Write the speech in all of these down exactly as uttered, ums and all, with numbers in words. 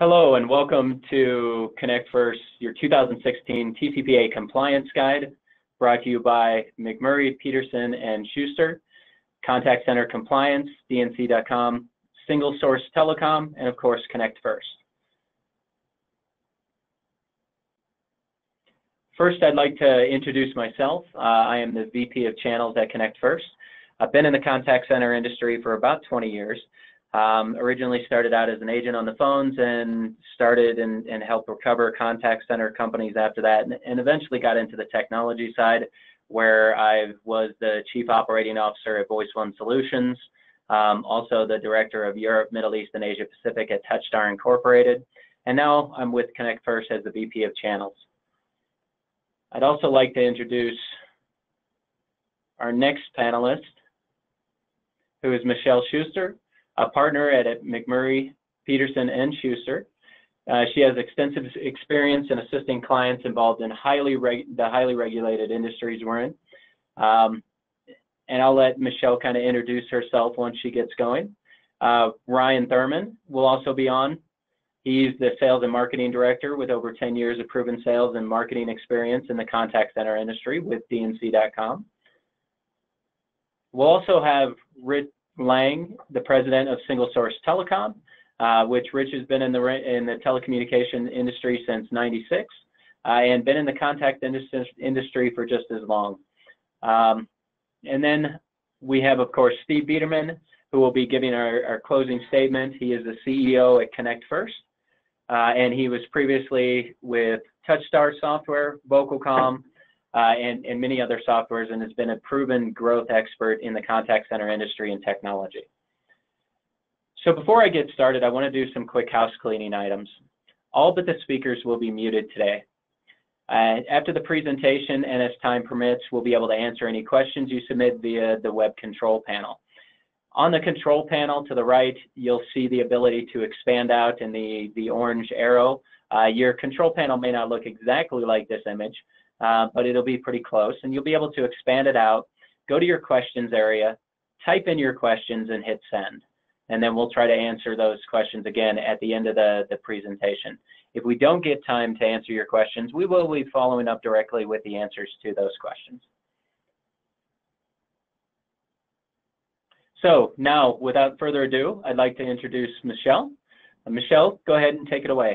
Hello and welcome to Connect First, your two thousand sixteen T C P A Compliance Guide, brought to you by McMurray, Peterson, and Schuster, Contact Center Compliance, D N C dot com, Single Source Telecom, and of course, Connect First. First, I'd like to introduce myself. Uh, I am the V P of Channels at Connect First. I've been in the contact center industry for about twenty years. Um, originally started out as an agent on the phones and started and, and helped recover contact center companies after that, and, and eventually got into the technology side where I was the Chief Operating Officer at Voice One Solutions, um, also the Director of Europe, Middle East, and Asia Pacific at Touchstar Incorporated, and now I'm with Connect First as the V P of Channels. I'd also like to introduce our next panelist, who is Michele Shuster, a partner at McMurray, Peterson, and Schuster. Uh, she has extensive experience in assisting clients involved in highly reg the highly regulated industries we're in. Um, and I'll let Michele kind of introduce herself once she gets going. Uh, Ryan Thurman will also be on. He's the sales and marketing director with over ten years of proven sales and marketing experience in the contact center industry with D N C dot com. We'll also have Rick Lang, the president of Single Source Telecom, uh, which Rich has been in the in the telecommunication industry since ninety-six, uh, and been in the contact industry for just as long. Um, and then we have, of course, Steve Biederman, who will be giving our, our closing statement. He is the C E O at Connect First, uh, and he was previously with Touchstar Software, Vocalcom, Uh, and, and many other softwares, and has been a proven growth expert in the contact center industry and technology. So before I get started, I want to do some quick house cleaning items. All but the speakers will be muted today. Uh, after the presentation, and as time permits, we'll be able to answer any questions you submit via the web control panel. On the control panel to the right, you'll see the ability to expand out in the, the orange arrow. Uh, your control panel may not look exactly like this image, Uh, but it'll be pretty close, and you'll be able to expand it out, go to your questions area, type in your questions, and hit send. And then we'll try to answer those questions again at the end of the, the presentation. If we don't get time to answer your questions, we will be following up directly with the answers to those questions. So now, without further ado, I'd like to introduce Michele. Uh, Michele, go ahead and take it away.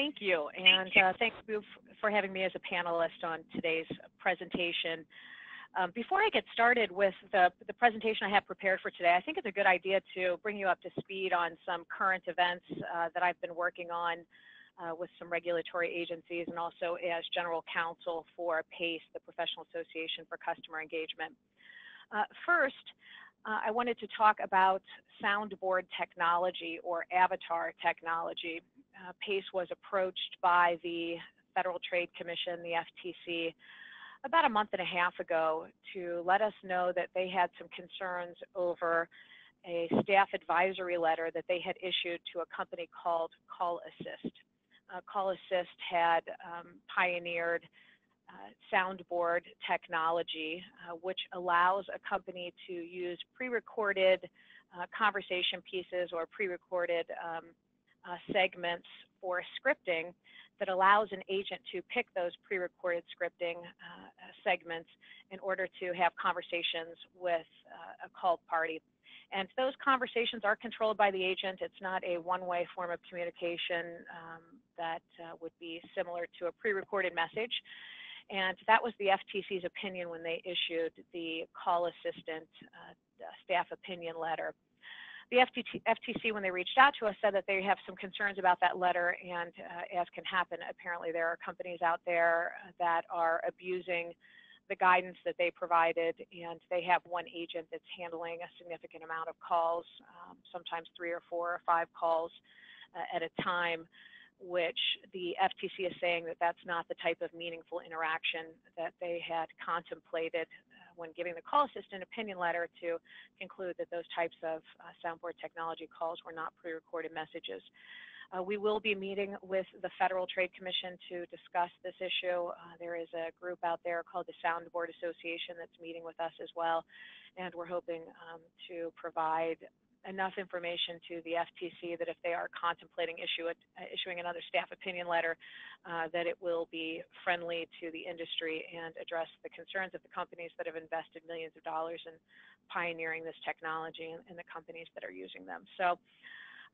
Thank you, and uh, thank you for having me as a panelist on today's presentation. Um, before I get started with the, the presentation I have prepared for today, I think it's a good idea to bring you up to speed on some current events uh, that I've been working on uh, with some regulatory agencies, and also as general counsel for PACE, the Professional Association for Customer Engagement. Uh, first, Uh, I wanted to talk about soundboard technology, or avatar technology. Uh, PACE was approached by the Federal Trade Commission, the F T C, about a month and a half ago to let us know that they had some concerns over a staff advisory letter that they had issued to a company called Call Assist. Uh, Call Assist had um, pioneered Uh, soundboard technology, uh, which allows a company to use pre-recorded uh, conversation pieces or pre-recorded um, uh, segments for scripting that allows an agent to pick those pre-recorded scripting uh, segments in order to have conversations with uh, a called party. And those conversations are controlled by the agent. It's not a one-way form of communication um, that uh, would be similar to a pre-recorded message. And that was the F T C's opinion when they issued the Call Assistant uh, staff opinion letter. The F T C, F T C, when they reached out to us, said that they have some concerns about that letter, and uh, as can happen, apparently there are companies out there that are abusing the guidance that they provided, and they have one agent that's handling a significant amount of calls, um, sometimes three or four or five calls uh, at a time, which the F T C is saying that that's not the type of meaningful interaction that they had contemplated when giving the Call Assistant opinion letter to conclude that those types of uh, soundboard technology calls were not pre-recorded messages. Uh, we will be meeting with the Federal Trade Commission to discuss this issue. Uh, there is a group out there called the Soundboard Association that's meeting with us as well, and we're hoping um, to provide enough information to the F T C that if they are contemplating issue it, uh, issuing another staff opinion letter, uh, that it will be friendly to the industry and address the concerns of the companies that have invested millions of dollars in pioneering this technology and, and the companies that are using them. So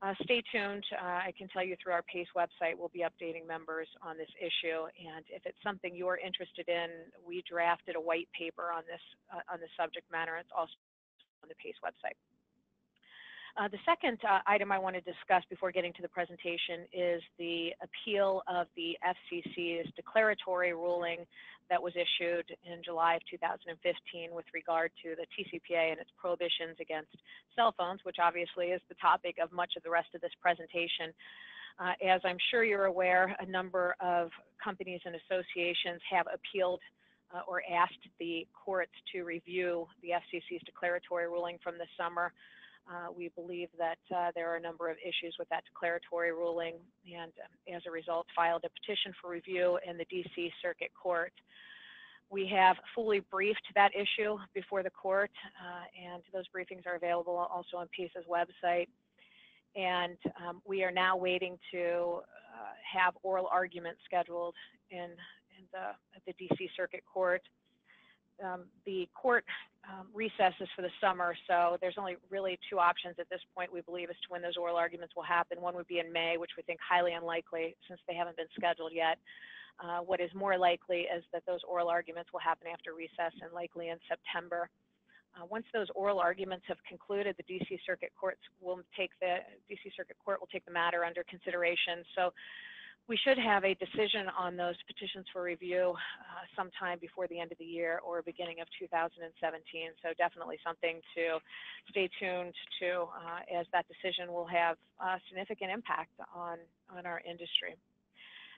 uh, stay tuned. Uh, I can tell you through our PACE website, we'll be updating members on this issue. And if it's something you're interested in, we drafted a white paper on this uh, on the subject matter. It's also on the PACE website. Uh, the second uh, item I want to discuss before getting to the presentation is the appeal of the F C C's declaratory ruling that was issued in July of two thousand fifteen with regard to the T C P A and its prohibitions against cell phones, which obviously is the topic of much of the rest of this presentation. Uh, as I'm sure you're aware, a number of companies and associations have appealed Uh, or asked the courts to review the F C C's declaratory ruling from this summer. Uh, we believe that uh, there are a number of issues with that declaratory ruling and um, as a result filed a petition for review in the D C Circuit Court. We have fully briefed that issue before the court uh, and those briefings are available also on PACE's website. And um, we are now waiting to uh, have oral arguments scheduled in In the, at the D C Circuit Court. Um, the court um, recesses for the summer, so there's only really two options at this point, we believe, as to when those oral arguments will happen. One would be in May, which we think highly unlikely since they haven't been scheduled yet. Uh, what is more likely is that those oral arguments will happen after recess and likely in September. Uh, once those oral arguments have concluded, the D C Circuit Courts will take the D C Circuit Court will take the matter under consideration. So we should have a decision on those petitions for review uh, sometime before the end of the year or beginning of two thousand seventeen. So definitely something to stay tuned to, uh, as that decision will have a significant impact on, on our industry.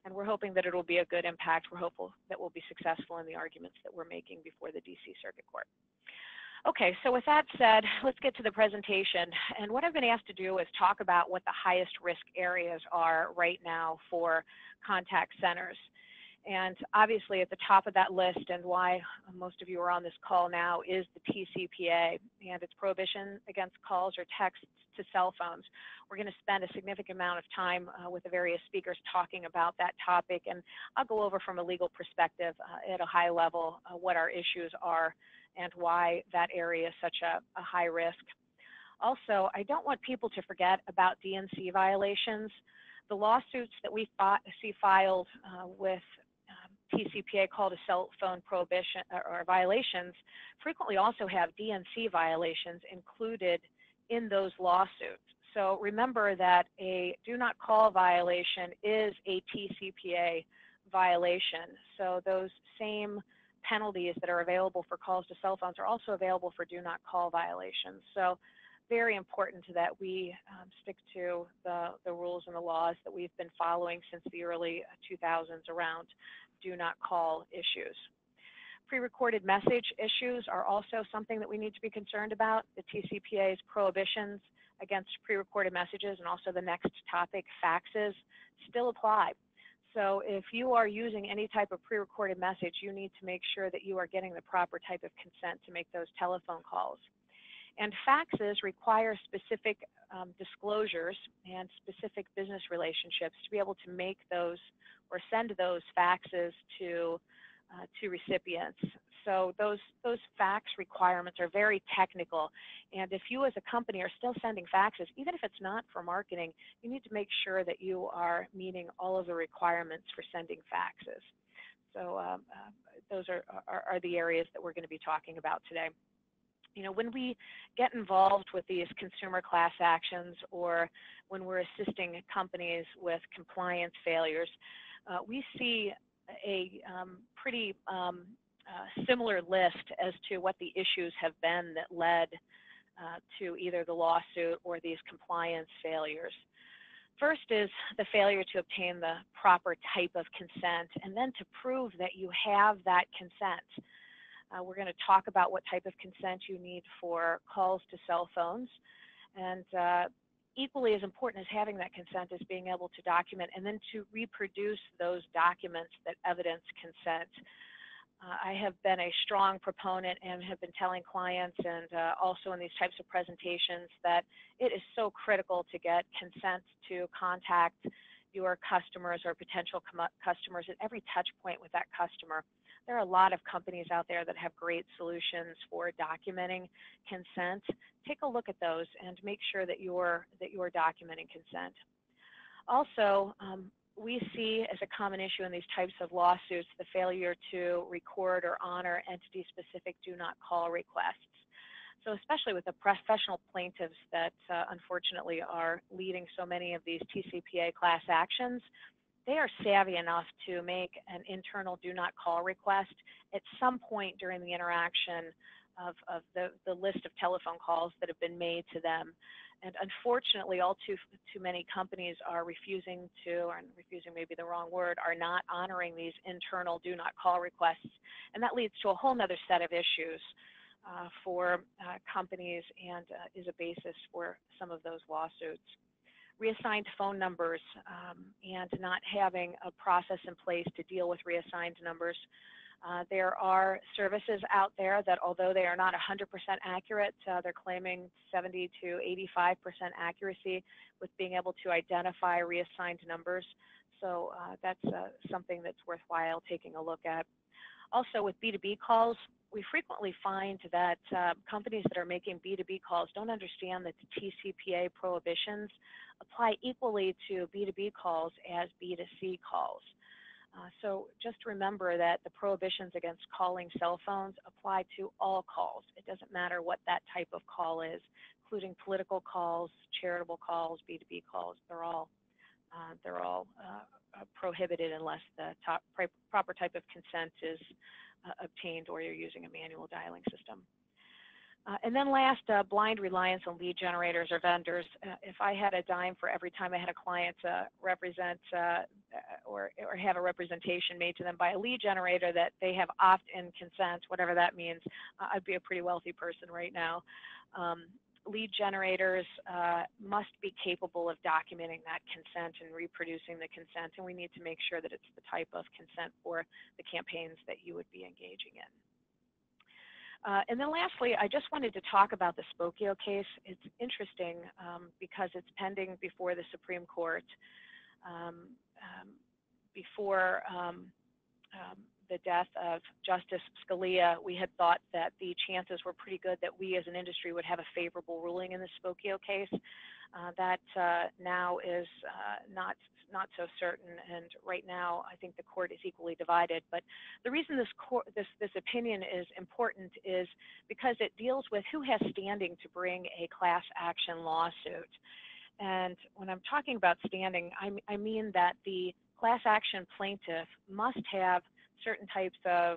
And we're hoping that it will be a good impact. We're hopeful that we'll be successful in the arguments that we're making before the D C Circuit Court. Okay, so with that said, let's get to the presentation. And what I've been asked to do is talk about what the highest risk areas are right now for contact centers. And obviously at the top of that list, and why most of you are on this call now, is the T C P A and its prohibition against calls or texts to cell phones. We're going to spend a significant amount of time uh, with the various speakers talking about that topic, and I'll go over from a legal perspective uh, at a high level uh, what our issues are and why that area is such a, a high risk. Also, I don't want people to forget about D N C violations. The lawsuits that we fought, see filed uh, with um, T C P A call to cell phone prohibition or, or violations frequently also have D N C violations included in those lawsuits. So remember that a do not call violation is a T C P A violation. So those same penalties that are available for calls to cell phones are also available for do not call violations. So very important that we um, stick to the, the rules and the laws that we've been following since the early two thousands around do not call issues. Pre-recorded message issues are also something that we need to be concerned about. The T C P A's prohibitions against pre-recorded messages and also the next topic, faxes, still apply. So if you are using any type of pre-recorded message, you need to make sure that you are getting the proper type of consent to make those telephone calls. And faxes require specific um, disclosures and specific business relationships to be able to make those or send those faxes to Uh, to recipients. So those those fax requirements are very technical, and if you as a company are still sending faxes, even if it's not for marketing, you need to make sure that you are meeting all of the requirements for sending faxes. So um, uh, those are, are, are the areas that we're going to be talking about today. You know, when we get involved with these consumer class actions or when we're assisting companies with compliance failures, uh, we see a um, pretty um, uh, similar list as to what the issues have been that led uh, to either the lawsuit or these compliance failures. First is the failure to obtain the proper type of consent and then to prove that you have that consent. Uh, we're going to talk about what type of consent you need for calls to cell phones, and uh, equally as important as having that consent is being able to document and then to reproduce those documents that evidence consent. Uh, I have been a strong proponent and have been telling clients and uh, also in these types of presentations that it is so critical to get consent to contact your customers or potential customers at every touch point with that customer. There are a lot of companies out there that have great solutions for documenting consent. Take a look at those and make sure that you're, that you're documenting consent. Also, um, we see as a common issue in these types of lawsuits the failure to record or honor entity-specific do not call requests. So especially with the professional plaintiffs that uh, unfortunately are leading so many of these T C P A class actions, they are savvy enough to make an internal do not call request at some point during the interaction of, of the, the list of telephone calls that have been made to them. And unfortunately, all too, too many companies are refusing to, or refusing may be the wrong word, are not honoring these internal do not call requests. And that leads to a whole nother set of issues uh, for uh, companies and uh, is a basis for some of those lawsuits. Reassigned phone numbers um, and not having a process in place to deal with reassigned numbers. Uh, there are services out there that, although they are not one hundred percent accurate, uh, they're claiming seventy to eighty-five percent accuracy with being able to identify reassigned numbers. So uh, that's uh, something that's worthwhile taking a look at. Also, with B two B calls, we frequently find that uh, companies that are making B two B calls don't understand that the T C P A prohibitions apply equally to B two B calls as B two C calls. Uh, so just remember that the prohibitions against calling cell phones apply to all calls. It doesn't matter what that type of call is, including political calls, charitable calls, B two B calls. They're all, uh, they're all uh, prohibited unless the top, proper type of consent is uh, obtained or you're using a manual dialing system. Uh, and then last, uh, blind reliance on lead generators or vendors. Uh, if I had a dime for every time I had a client uh, represent uh, or, or have a representation made to them by a lead generator that they have opt-in consent, whatever that means, uh, I'd be a pretty wealthy person right now. Um, lead generators uh, must be capable of documenting that consent and reproducing the consent, and we need to make sure that it's the type of consent for the campaigns that you would be engaging in. Uh, and then lastly, I just wanted to talk about the Spokeo case. It's interesting um, because it's pending before the Supreme Court, um, um, before um, um, the death of Justice Scalia. We had thought that the chances were pretty good that we as an industry would have a favorable ruling in the Spokeo case. Uh, that uh, now is uh, not not so certain, and right now I think the court is equally divided. But the reason this court, this this opinion is important is because it deals with who has standing to bring a class action lawsuit. And when I'm talking about standing, I, I mean that the class action plaintiff must have certain types of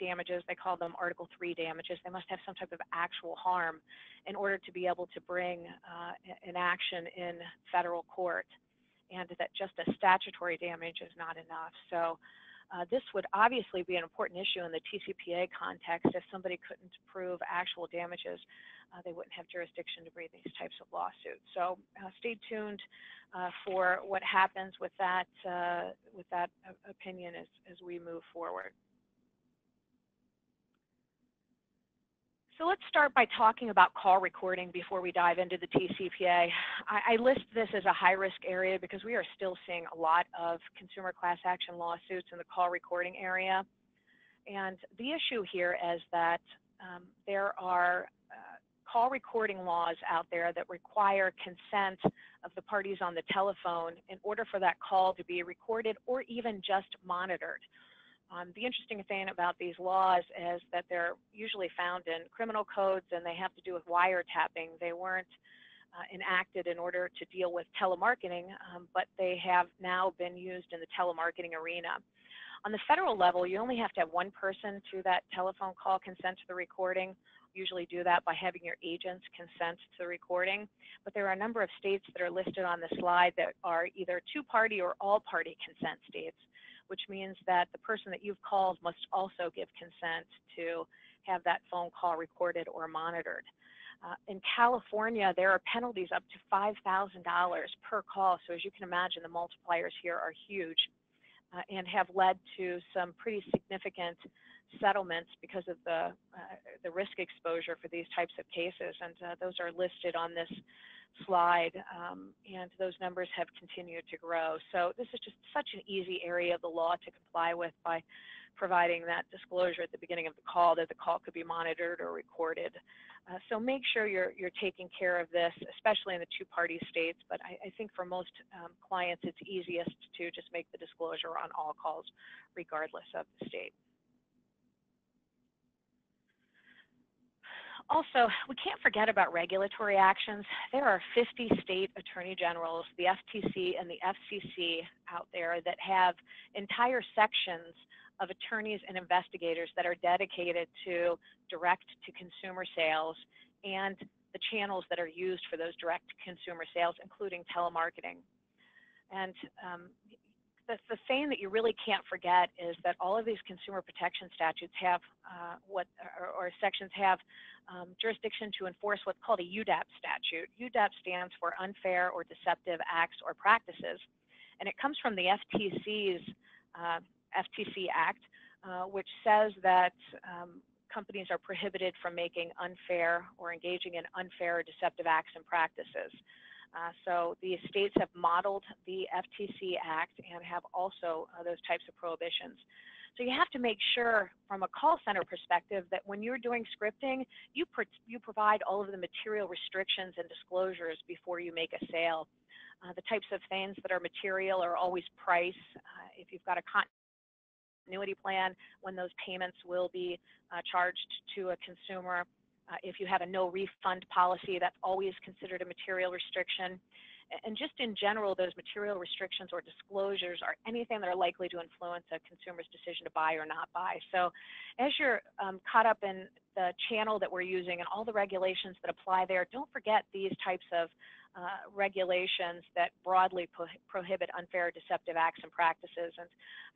damages. They call them Article three damages. They must have some type of actual harm in order to be able to bring uh, an action in federal court, and that just a statutory damage is not enough. So uh, this would obviously be an important issue in the T C P A context. If somebody couldn't prove actual damages, uh, they wouldn't have jurisdiction to bring these types of lawsuits. So uh, stay tuned uh, for what happens with that, uh, with that opinion as, as we move forward. So let's start by talking about call recording before we dive into the T C P A. I, I list this as a high-risk area because we are still seeing a lot of consumer class action lawsuits in the call recording area. And the issue here is that um, there are uh, call recording laws out there that require consent of the parties on the telephone in order for that call to be recorded or even just monitored. Um, the interesting thing about these laws is that they're usually found in criminal codes and they have to do with wiretapping. They weren't uh, enacted in order to deal with telemarketing, um, but they have now been used in the telemarketing arena. On the federal level, you only have to have one person to that telephone call consent to the recording. You usually do that by having your agents consent to the recording. But there are a number of states that are listed on the slide that are either two-party or all-party consent states, which means that the person that you've called must also give consent to have that phone call recorded or monitored. Uh, in California, there are penalties up to five thousand dollars per call. So as you can imagine, the multipliers here are huge uh, and have led to some pretty significant settlements because of the uh, the risk exposure for these types of cases, and uh, those are listed on this slide, um, and those numbers have continued to grow. So this is just such an easy area of the law to comply with by providing that disclosure at the beginning of the call that the call could be monitored or recorded. Uh, so make sure you're, you're taking care of this, especially in the two-party states, but I, I think for most um, clients it's easiest to just make the disclosure on all calls regardless of the state. Also, we can't forget about regulatory actions. There are fifty state attorney generals, the F T C and the F C C out there, that have entire sections of attorneys and investigators that are dedicated to direct-to-consumer sales and the channels that are used for those direct-to-consumer sales, including telemarketing. And um, the, the thing that you really can't forget is that all of these consumer protection statutes have uh, what, or, or sections have um, jurisdiction to enforce what's called a U DAP statute. U DAP stands for Unfair or Deceptive Acts or Practices, and it comes from the F T C's uh, F T C Act, uh, which says that um, companies are prohibited from making unfair or engaging in unfair or deceptive acts and practices. Uh, so the states have modeled the F T C Act and have also uh, those types of prohibitions. So you have to make sure from a call center perspective that when you're doing scripting, you, pro you provide all of the material restrictions and disclosures before you make a sale. Uh, the types of things that are material are always price. Uh, if you've got a con continuity plan, when those payments will be uh, charged to a consumer. Uh, if you have a no refund policy, that's always considered a material restriction. And just in general, those material restrictions or disclosures are anything that are likely to influence a consumer's decision to buy or not buy. So as you're um, caught up in the channel that we're using and all the regulations that apply there, don't forget these types of uh, regulations that broadly pro prohibit unfair or deceptive acts and practices. And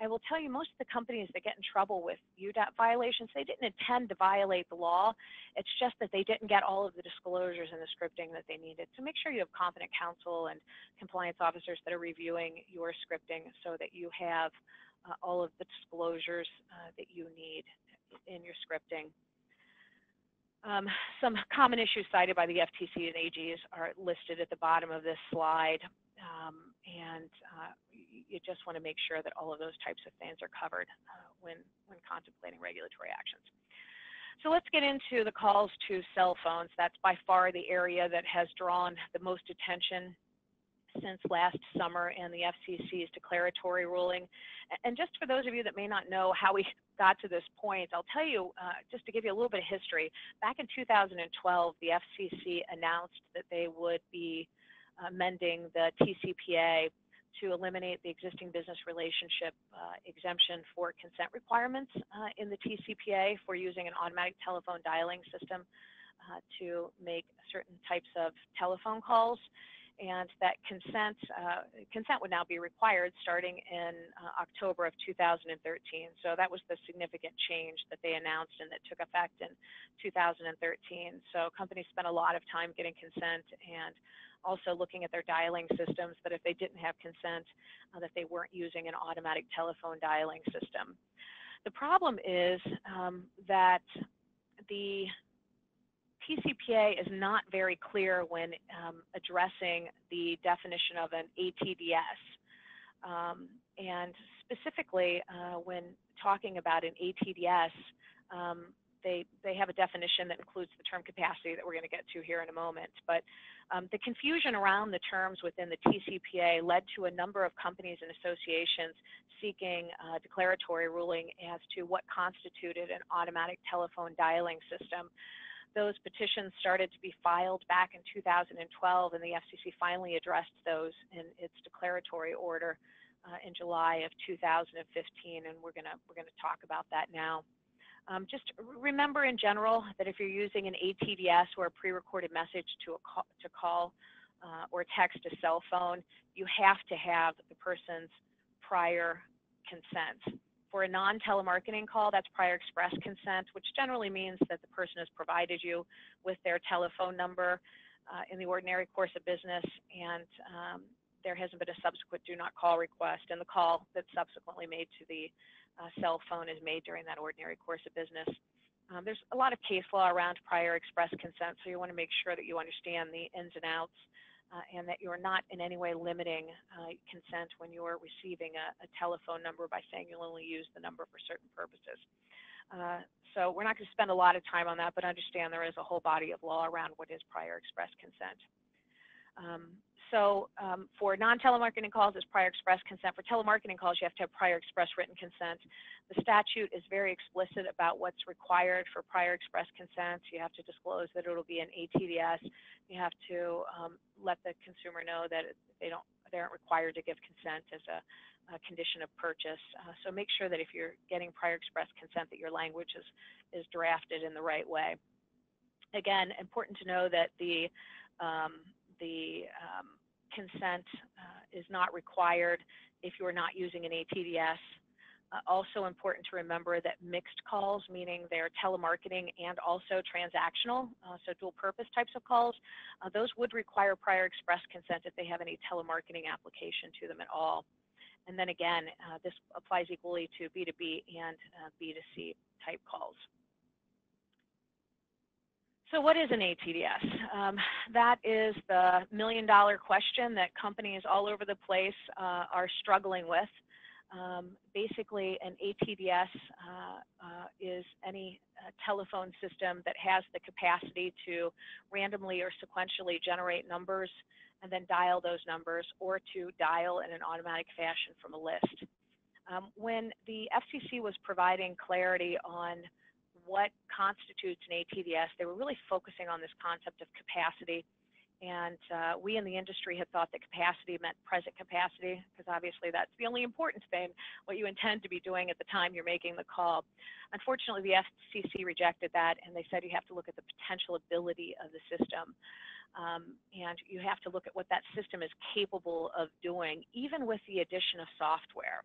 I will tell you, most of the companies that get in trouble with U DAP violations, they didn't intend to violate the law. It's just that they didn't get all of the disclosures and the scripting that they needed. So make sure you have competent counsel and compliance officers that are reviewing your scripting so that you have uh, all of the disclosures uh, that you need in your scripting. Um, some common issues cited by the F T C and A Gs are listed at the bottom of this slide, um, and uh, you just want to make sure that all of those types of things are covered uh, when, when contemplating regulatory actions. So let's get into the calls to cell phones. That's by far the area that has drawn the most attention since last summer and the F C C's declaratory ruling. And just for those of you that may not know how we got to this point, I'll tell you, uh, just to give you a little bit of history, back in two thousand twelve, the F C C announced that they would be amending the T C P A to eliminate the existing business relationship uh, exemption for consent requirements uh, in the T C P A for using an automatic telephone dialing system uh, to make certain types of telephone calls. And that consent, uh, consent would now be required starting in uh, October of two thousand thirteen. So that was the significant change that they announced and that took effect in two thousand thirteen. So companies spent a lot of time getting consent and also looking at their dialing systems, that if they didn't have consent, uh, that they weren't using an automatic telephone dialing system. The problem is um, that the T C P A is not very clear when um, addressing the definition of an A T D S. Um, and specifically, uh, when talking about an A T D S, um, they, they have a definition that includes the term capacity that we're going to get to here in a moment. But um, the confusion around the terms within the T C P A led to a number of companies and associations seeking a declaratory ruling as to what constituted an automatic telephone dialing system. Those petitions started to be filed back in two thousand twelve, and the F C C finally addressed those in its declaratory order uh, in July of two thousand fifteen, and we're gonna we're gonna talk about that now. Um, just remember in general that if you're using an A T D S or a pre-recorded message to a call, to call uh, or text a cell phone, you have to have the person's prior consent. For a non-telemarketing call, that's prior express consent, which generally means that the person has provided you with their telephone number uh, in the ordinary course of business, and um, there hasn't been a subsequent do not call request, and the call that's subsequently made to the uh, cell phone is made during that ordinary course of business. Um, there's a lot of case law around prior express consent, so you want to make sure that you understand the ins and outs uh, and that you're not in any way limiting uh, consent when you're receiving a, a telephone number by saying you'll only use the number for certain purposes. Uh, so we're not going to spend a lot of time on that, but understand there is a whole body of law around what is prior express consent. Um, so um, for non-telemarketing calls, it's prior express consent. For telemarketing calls, you have to have prior express written consent. The statute is very explicit about what's required for prior express consent. You have to disclose that it'll be an A T D S. You have to um, let the consumer know that they don't, they aren't required to give consent as a, a condition of purchase. Uh, so make sure that if you're getting prior express consent, that your language is, is drafted in the right way. Again, important to know that the um, The um, consent uh, is not required if you are not using an A T D S. Uh, also important to remember that mixed calls, meaning they're telemarketing and also transactional, uh, so dual purpose types of calls, uh, those would require prior express consent if they have any telemarketing application to them at all. And then again, uh, this applies equally to B two B and uh, B two C type calls. So what is an A T D S? Um, that is the million dollar question that companies all over the place uh, are struggling with. Um, basically, an A T D S uh, uh, is any uh, telephone system that has the capacity to randomly or sequentially generate numbers and then dial those numbers, or to dial in an automatic fashion from a list. Um, when the F C C was providing clarity on what constitutes an A T D S, they were really focusing on this concept of capacity. And uh, we in the industry had thought that capacity meant present capacity, because obviously that's the only important thing, what you intend to be doing at the time you're making the call. Unfortunately, the F C C rejected that, and they said you have to look at the potential ability of the system. Um, and you have to look at what that system is capable of doing, even with the addition of software.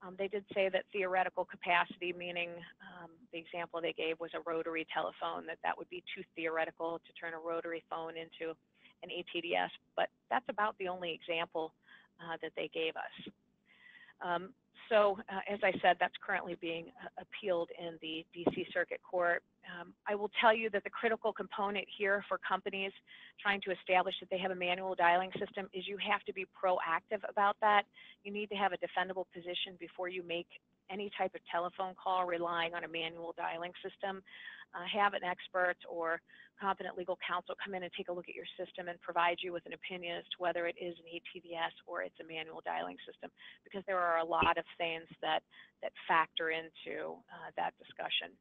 Um, they did say that theoretical capacity, meaning um, the example they gave was a rotary telephone, that that would be too theoretical to turn a rotary phone into an A T D S, but that's about the only example uh, that they gave us. Um, so, uh, as I said, that's currently being appealed in the D C Circuit Court. Um, I will tell you that the critical component here for companies trying to establish that they have a manual dialing system is you have to be proactive about that. You need to have a defendable position before you make any type of telephone call relying on a manual dialing system. Uh, have an expert or competent legal counsel come in and take a look at your system and provide you with an opinion as to whether it is an A T D S or it's a manual dialing system, because there are a lot of things that, that factor into uh, that discussion.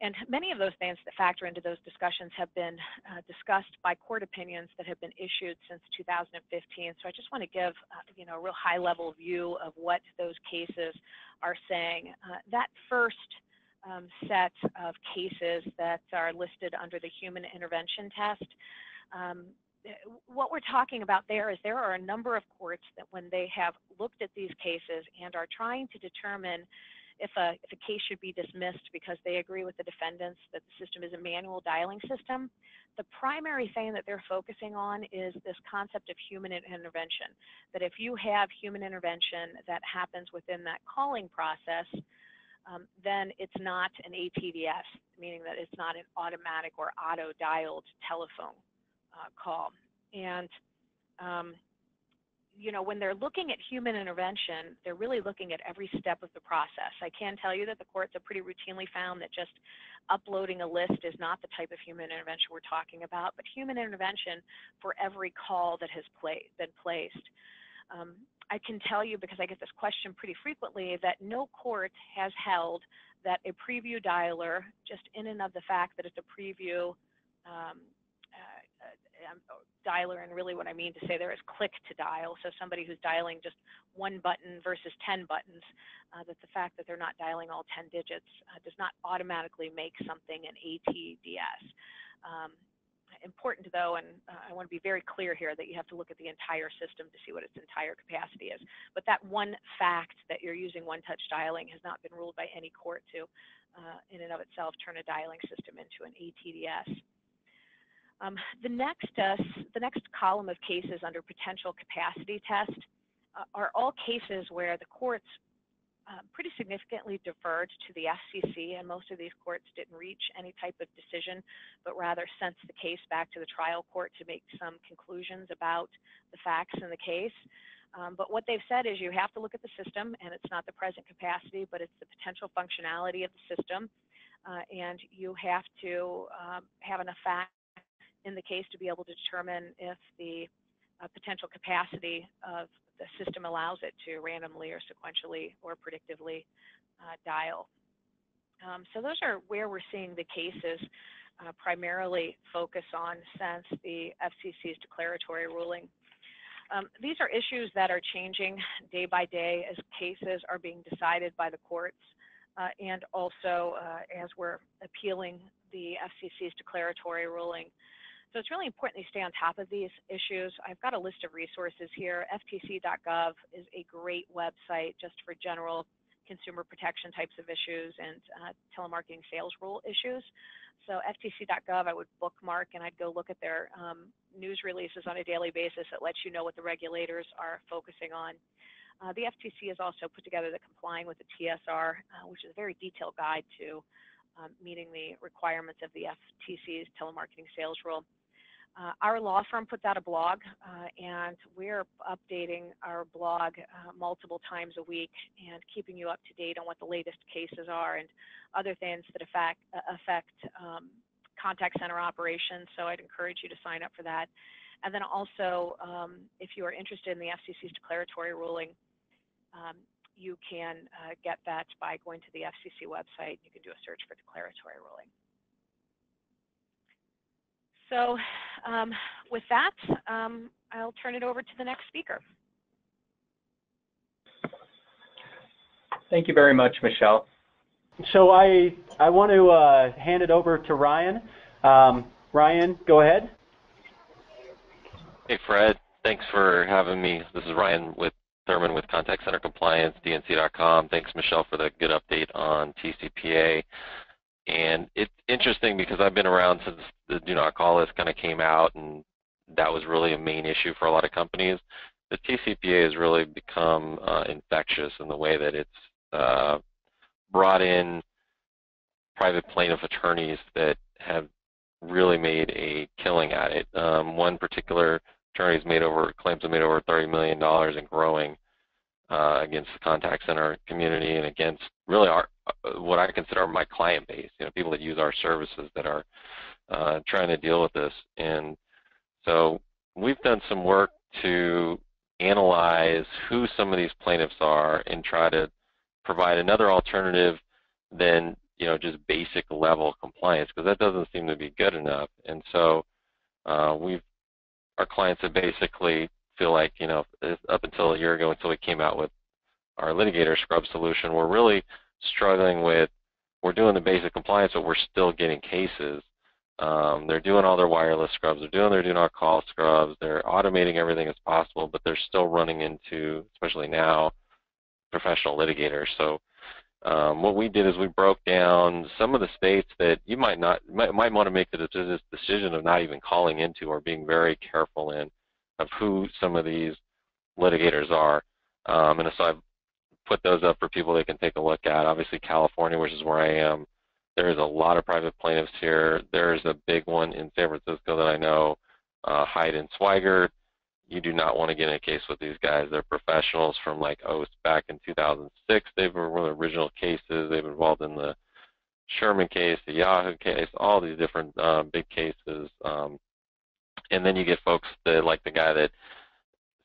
And many of those things that factor into those discussions have been uh, discussed by court opinions that have been issued since two thousand fifteen. So I just want to give uh, you know, a real high-level view of what those cases are saying. Uh, that first um, set of cases that are listed under the human intervention test, um, what we're talking about there is there are a number of courts that when they have looked at these cases and are trying to determine If a, if a case should be dismissed because they agree with the defendants that the system is a manual dialing system, the primary thing that they're focusing on is this concept of human intervention. That if you have human intervention that happens within that calling process, um, then it's not an A T D S, meaning that it's not an automatic or auto-dialed telephone uh, call. And um, you know, when they're looking at human intervention, they're really looking at every step of the process. I can tell you that the courts have pretty routinely found that just uploading a list is not the type of human intervention we're talking about, but human intervention for every call that has play, been placed. Um, I can tell you, because I get this question pretty frequently, that no court has held that a preview dialer, just in and of the fact that it's a preview um, uh, dialer, and really what I mean to say there is click to dial, so somebody who's dialing just one button versus ten buttons, uh, that the fact that they're not dialing all ten digits uh, does not automatically make something an A T D S. Um, important though, and uh, I want to be very clear here, that you have to look at the entire system to see what its entire capacity is, but that one fact that you're using one-touch dialing has not been ruled by any court to uh, in and of itself turn a dialing system into an A T D S. Um, the next uh, the next column of cases under potential capacity test uh, are all cases where the courts uh, pretty significantly diverged to the F C C, and most of these courts didn't reach any type of decision, but rather sent the case back to the trial court to make some conclusions about the facts in the case. Um, but what they've said is you have to look at the system, and it's not the present capacity, but it's the potential functionality of the system, uh, and you have to um, have enough facts in the case to be able to determine if the uh, potential capacity of the system allows it to randomly or sequentially or predictively uh, dial. Um, so those are where we're seeing the cases uh, primarily focus on since the F C C's declaratory ruling. Um, these are issues that are changing day by day as cases are being decided by the courts uh, and also uh, as we're appealing the F C C's declaratory ruling. So it's really important you stay on top of these issues. I've got a list of resources here. F T C dot gov is a great website just for general consumer protection types of issues and uh, telemarketing sales rule issues. So F T C dot gov, I would bookmark and I'd go look at their um, news releases on a daily basis that lets you know what the regulators are focusing on. Uh, the F T C has also put together the Complying with the T S R, uh, which is a very detailed guide to um, meeting the requirements of the F T C's telemarketing sales rule. Uh, our law firm puts out a blog, uh, and we're updating our blog uh, multiple times a week and keeping you up to date on what the latest cases are and other things that affect, affect um, contact center operations. So I'd encourage you to sign up for that. And then also, um, if you are interested in the F C C's declaratory ruling, um, you can uh, get that by going to the F C C website. You can do a search for declaratory ruling. So um, with that, um, I'll turn it over to the next speaker. Thank you very much, Michele. So I, I want to uh, hand it over to Ryan. Um, Ryan, go ahead. Hey, Fred. Thanks for having me. This is Ryan with Thurman with Contact Center Compliance, D N C dot com. Thanks, Michele, for the good update on T C P A. And it's interesting because I've been around since the Do Not Call List kind of came out, and that was really a main issue for a lot of companies. The T C P A has really become uh, infectious in the way that it's uh, brought in private plaintiff attorneys that have really made a killing at it. Um, one particular attorney's made over claims have made over thirty million dollars and growing uh, against the contact center community and against really our what I consider my client base, you know, people that use our services that are uh, trying to deal with this. And so we've done some work to analyze who some of these plaintiffs are and try to provide another alternative than, you know, just basic level compliance, because that doesn't seem to be good enough. And so uh, we've, our clients have basically feel like, you know, up until a year ago until we came out with our litigator scrub solution, we're really struggling with, we're doing the basic compliance, but we're still getting cases. Um, they're doing all their wireless scrubs, they're doing their do not call scrubs, they're automating everything as possible, but they're still running into, especially now, professional litigators. So um, what we did is we broke down some of the states that you might not might, might want to make the decision of not even calling into or being very careful in of who some of these litigators are. Um, and so I've put those up for people they can take a look at. Obviously California, which is where I am, there is a lot of private plaintiffs here. There's a big one in San Francisco that I know, uh, Hyde and Swigart. You do not want to get in a case with these guys. They're professionals from like O S back in two thousand six. They were one of the original cases. They've been involved in the Sherman case, the Yahoo case, all these different uh, big cases. Um, and then you get folks that like the guy that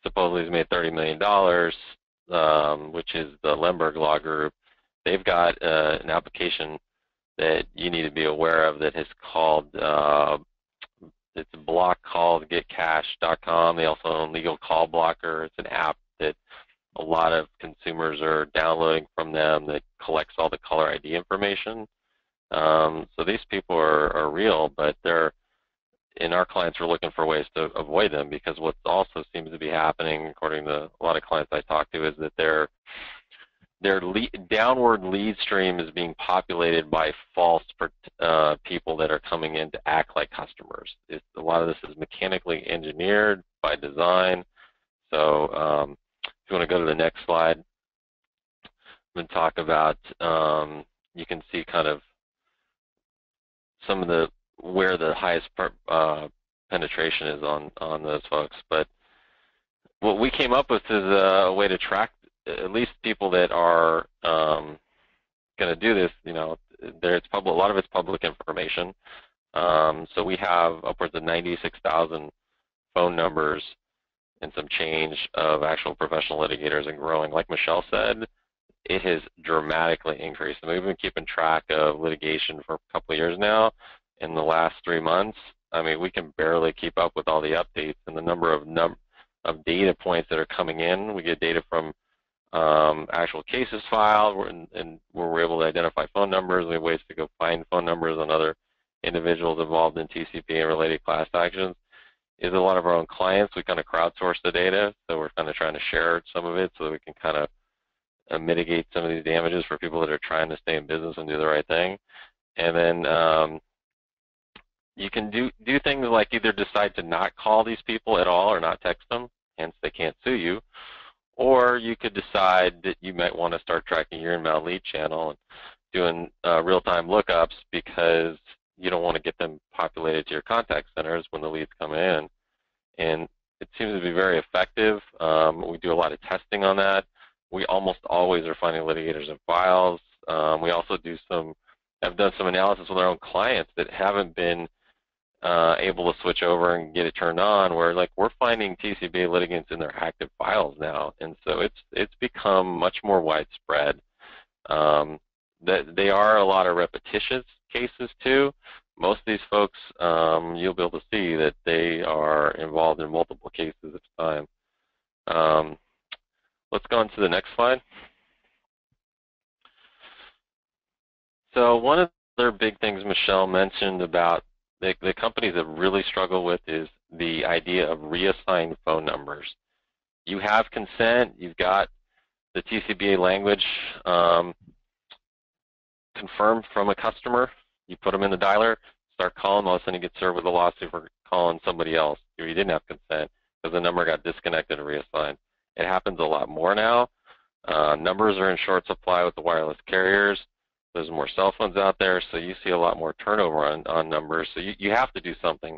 supposedly has made thirty million dollars, Um, which is the Lemberg Law Group. They've got uh, an application that you need to be aware of that is called, uh, it's Block Calls Get Cash dot com. They also own Legal Call Blocker. It's an app that a lot of consumers are downloading from them that collects all the caller I D information. Um, so these people are, are real, but they're, and our clients were looking for ways to avoid them, because what also seems to be happening, according to a lot of clients I talk to, is that their their lead, downward lead stream is being populated by false uh, people that are coming in to act like customers. It's, a lot of this is mechanically engineered by design. So um, if you want to go to the next slide, been talking about. Um, you can see kind of some of the where the highest per, uh, penetration is on on those folks. But what we came up with is a way to track at least people that are um, going to do this. You know, there it's public. A lot of it's public information. Um, so we have upwards of ninety-six thousand phone numbers and some change of actual professional litigators and growing. Like Michele said, it has dramatically increased. And we've been keeping track of litigation for a couple of years now. In the last three months, I mean, we can barely keep up with all the updates and the number of num of data points that are coming in. We get data from um, actual cases filed, and, and where we're able to identify phone numbers. We have ways to go find phone numbers on other individuals involved in T C P A and related class actions. Is a lot of our own clients. We kind of crowdsource the data, so we're kind of trying to share some of it so that we can kind of uh, mitigate some of these damages for people that are trying to stay in business and do the right thing. And then um, you can do do things like either decide to not call these people at all or not text them, hence they can't sue you, or you could decide that you might want to start tracking your inbound lead channel and doing uh, real-time lookups because you don't want to get them populated to your contact centers when the leads come in. And it seems to be very effective. Um, we do a lot of testing on that. We almost always are finding litigators in files. Um, we also do some, I've done some analysis with our own clients that haven't been uh, able to switch over and get it turned on, where like we're finding T C P A litigants in their active files now. And so it's, it's become much more widespread. Um, that they are a lot of repetitious cases too. Most of these folks, um, you'll be able to see that they are involved in multiple cases at a time. Um, let's go on to the next slide. So one of the other big things Michele mentioned about the, the companies that really struggle with is the idea of reassigned phone numbers. You have consent, you've got the T C P A language um, confirmed from a customer. You put them in the dialer, start calling, all of a sudden you get served with a lawsuit for calling somebody else if you didn't have consent because the number got disconnected and reassigned. It happens a lot more now. Uh, numbers are in short supply with the wireless carriers. There's more cell phones out there, so you see a lot more turnover on, on numbers. So you, you have to do something.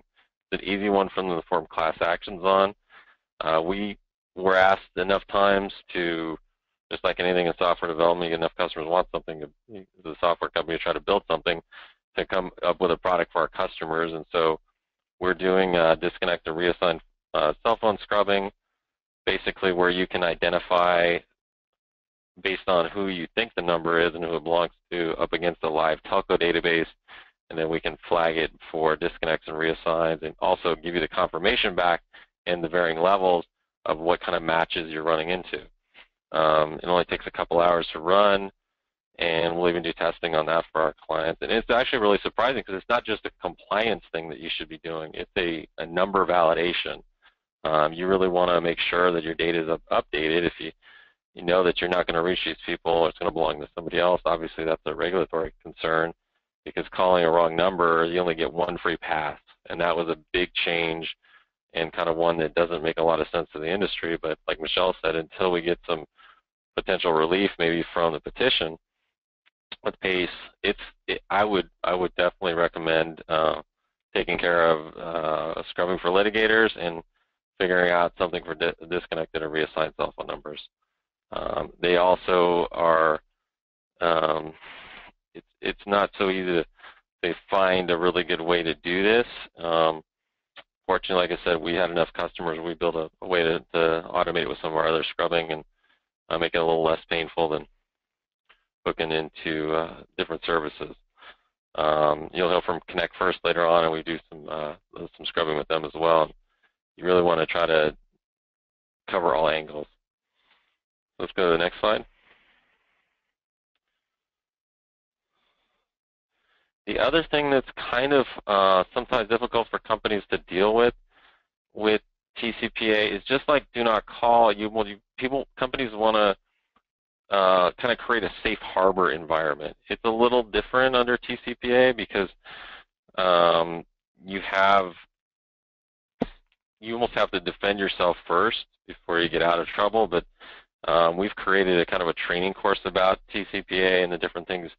It's an easy one from the form class actions on. Uh, we were asked enough times to, just like anything in software development, enough customers want something, the software company to try to build something to come up with a product for our customers. And so we're doing uh, disconnect and reassign uh, cell phone scrubbing, basically where you can identify based on who you think the number is and who it belongs to up against a live telco database, and then we can flag it for disconnects and reassigns and also give you the confirmation back in the varying levels of what kind of matches you're running into. Um, it only takes a couple hours to run, and we'll even do testing on that for our clients. And it's actually really surprising because it's not just a compliance thing that you should be doing. It's a, a number validation. Um, you really want to make sure that your data is up, updated. If you, you know that you're not going to reach these people or it's going to belong to somebody else, obviously that's a regulatory concern because calling a wrong number, you only get one free pass. And that was a big change and kind of one that doesn't make a lot of sense to the industry. But like Michele said, until we get some potential relief maybe from the petition with PACE, it's it, I would I would definitely recommend uh, taking care of uh, scrubbing for litigators and figuring out something for di disconnected or reassigned cell phone numbers. Um, they also are um, it's it's not so easy to they find a really good way to do this. Um, Fortunately, like I said, we had enough customers. We built a, a way to, to automate it with some of our other scrubbing and uh, make it a little less painful than hooking into uh, different services. Um, you'll hear from Connect First later on, and we do some uh, some scrubbing with them as well. You really want to try to cover all angles. Let's go to the next slide. The other thing that's kind of uh, sometimes difficult for companies to deal with with T C P A is just like do not call. You, well, you people companies want to uh, kind of create a safe harbor environment. It's a little different under T C P A because um, you have you almost have to defend yourself first before you get out of trouble. But Um, we've created a kind of a training course about T C P A and the different things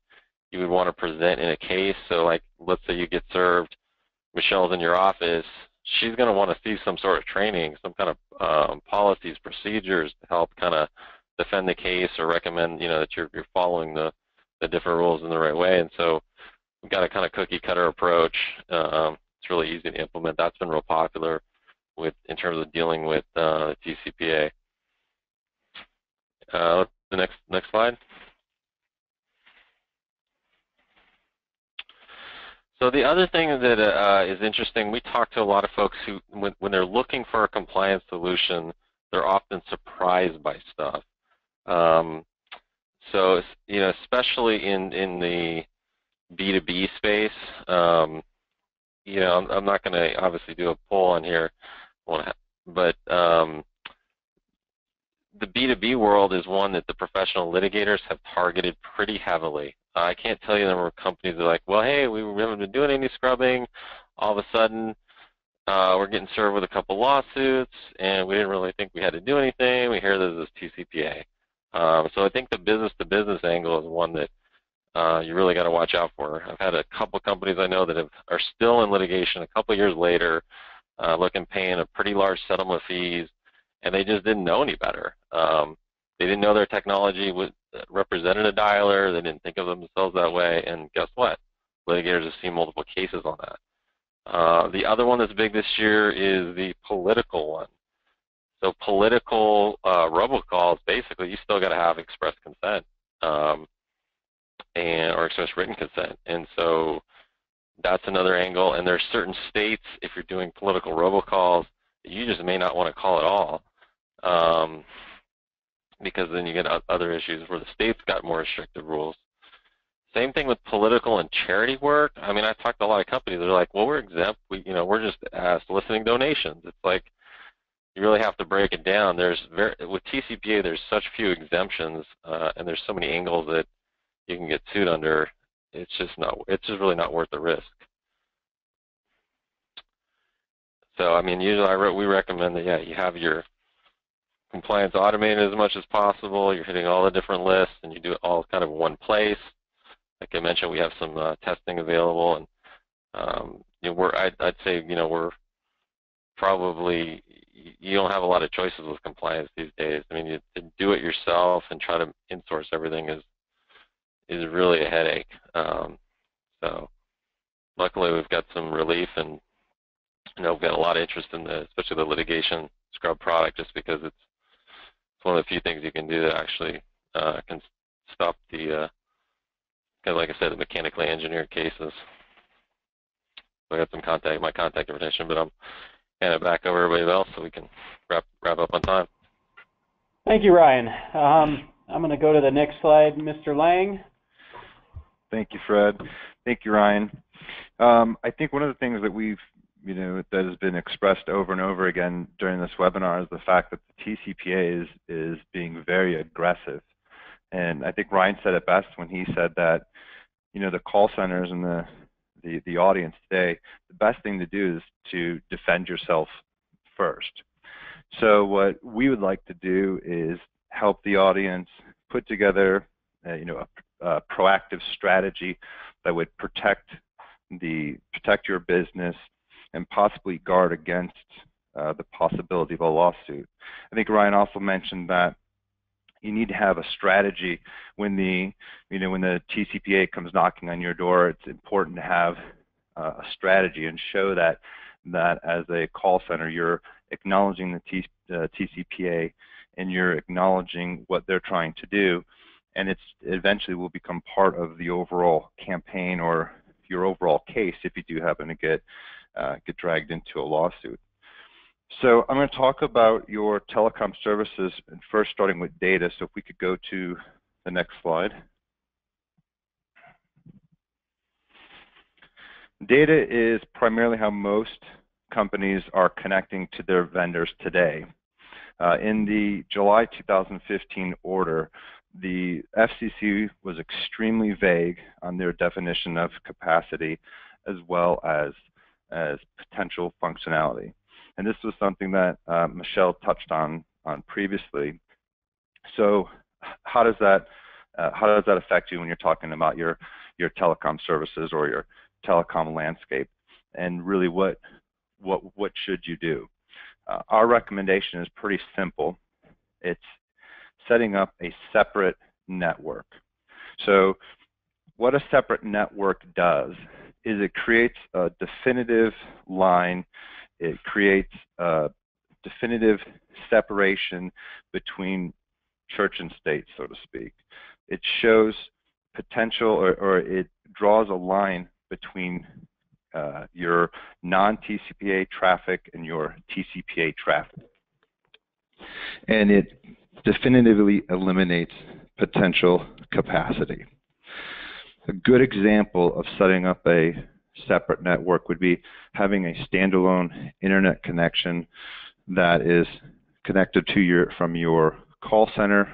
you would want to present in a case. So, like, let's say you get served, Michelle's in your office, she's going to want to see some sort of training, some kind of um, policies, procedures to help kind of defend the case or recommend, you know, that you're, you're following the, the different rules in the right way. And so we've got a kind of cookie-cutter approach. Um, it's really easy to implement. That's been real popular with in terms of dealing with uh, the T C P A. Uh, the next next slide. So the other thing that uh, is interesting, we talk to a lot of folks who, when, when they're looking for a compliance solution, they're often surprised by stuff. Um, so, you know, especially in, in the B two B space, um, you know, I'm, I'm not going to obviously do a poll on here, but um, the B two B world is one that the professional litigators have targeted pretty heavily. I can't tell you there were companies that are like, well, hey, we haven't been doing any scrubbing. All of a sudden, uh, we're getting served with a couple lawsuits, and we didn't really think we had to do anything. We hear there's this T C P A. Um, so I think the business-to-business angle is one that uh, you really got to watch out for. I've had a couple companies I know that have, are still in litigation a couple years later, uh, looking paying a pretty large settlement fees, and they just didn't know any better. Um, they didn't know their technology would represented a dialer, they didn't think of themselves that way, and guess what? Litigators have seen multiple cases on that. Uh, the other one that's big this year is the political one. So political uh, robocalls, basically, you still got to have express consent um, and or express written consent, and so that's another angle. And there are certain states, if you're doing political robocalls, you just may not want to call at all. Um, because then you get other issues where the state's got more restrictive rules. Same thing with political and charity work. I mean, I talked to a lot of companies. They're like, well, we're exempt. We, you know, we're just uh, soliciting donations. It's like you really have to break it down. There's very, with T C P A, there's such few exemptions, uh, and there's so many angles that you can get sued under. It's just not. It's just really not worth the risk. So, I mean, usually I re we recommend that, yeah, you have your compliance automated as much as possible. You're hitting all the different lists, and you do it all kind of in one place. Like I mentioned, we have some uh, testing available, and um, you know, we're, I'd, I'd say, you know, we're probably, you don't have a lot of choices with compliance these days. I mean, you, to do it yourself and try to insource everything is is really a headache. Um, so luckily, we've got some relief, and you know, we've got a lot of interest in the, especially the litigation scrub product, just because it's one of the few things you can do that actually uh, can stop the, uh, kind of like I said, the mechanically engineered cases. So I got some contact, my contact information, but I'm handing it back over to everybody else so we can wrap wrap up on time. Thank you, Ryan. Um, I'm going to go to the next slide, Mister Lang. Thank you, Fred. Thank you, Ryan. Um, I think one of the things that we've you know, that has been expressed over and over again during this webinar is the fact that the T C P A is, is being very aggressive. And I think Ryan said it best when he said that, you know, the call centers and the, the, the audience today, the best thing to do is to defend yourself first. So what we would like to do is help the audience put together, uh, you know, a, a proactive strategy that would protect, the, protect your business, and possibly guard against uh, the possibility of a lawsuit. I think Ryan also mentioned that you need to have a strategy when the, you know, when the T C P A comes knocking on your door. It's important to have uh, a strategy and show that that as a call center, you're acknowledging the T, uh, T C P A and you're acknowledging what they're trying to do, and it's eventually will become part of the overall campaign or your overall case if you do happen to get. Uh, get dragged into a lawsuit. So I'm going to talk about your telecom services, and first starting with data. So if we could go to the next slide. Data is primarily how most companies are connecting to their vendors today. Uh, in the July two thousand fifteen order, the F C C was extremely vague on their definition of capacity as well as as potential functionality. And this was something that uh, Michele touched on, on previously. So how does that uh, how does that affect you when you're talking about your your telecom services or your telecom landscape? And really, what what what should you do? Uh, our recommendation is pretty simple. It's setting up a separate network. So what a separate network does is it creates a definitive line, it creates a definitive separation between church and state, so to speak. It shows potential, or, or it draws a line between uh, your non-T C P A traffic and your T C P A traffic. And it definitively eliminates potential capacity. A good example of setting up a separate network would be having a standalone internet connection that is connected to your from your call center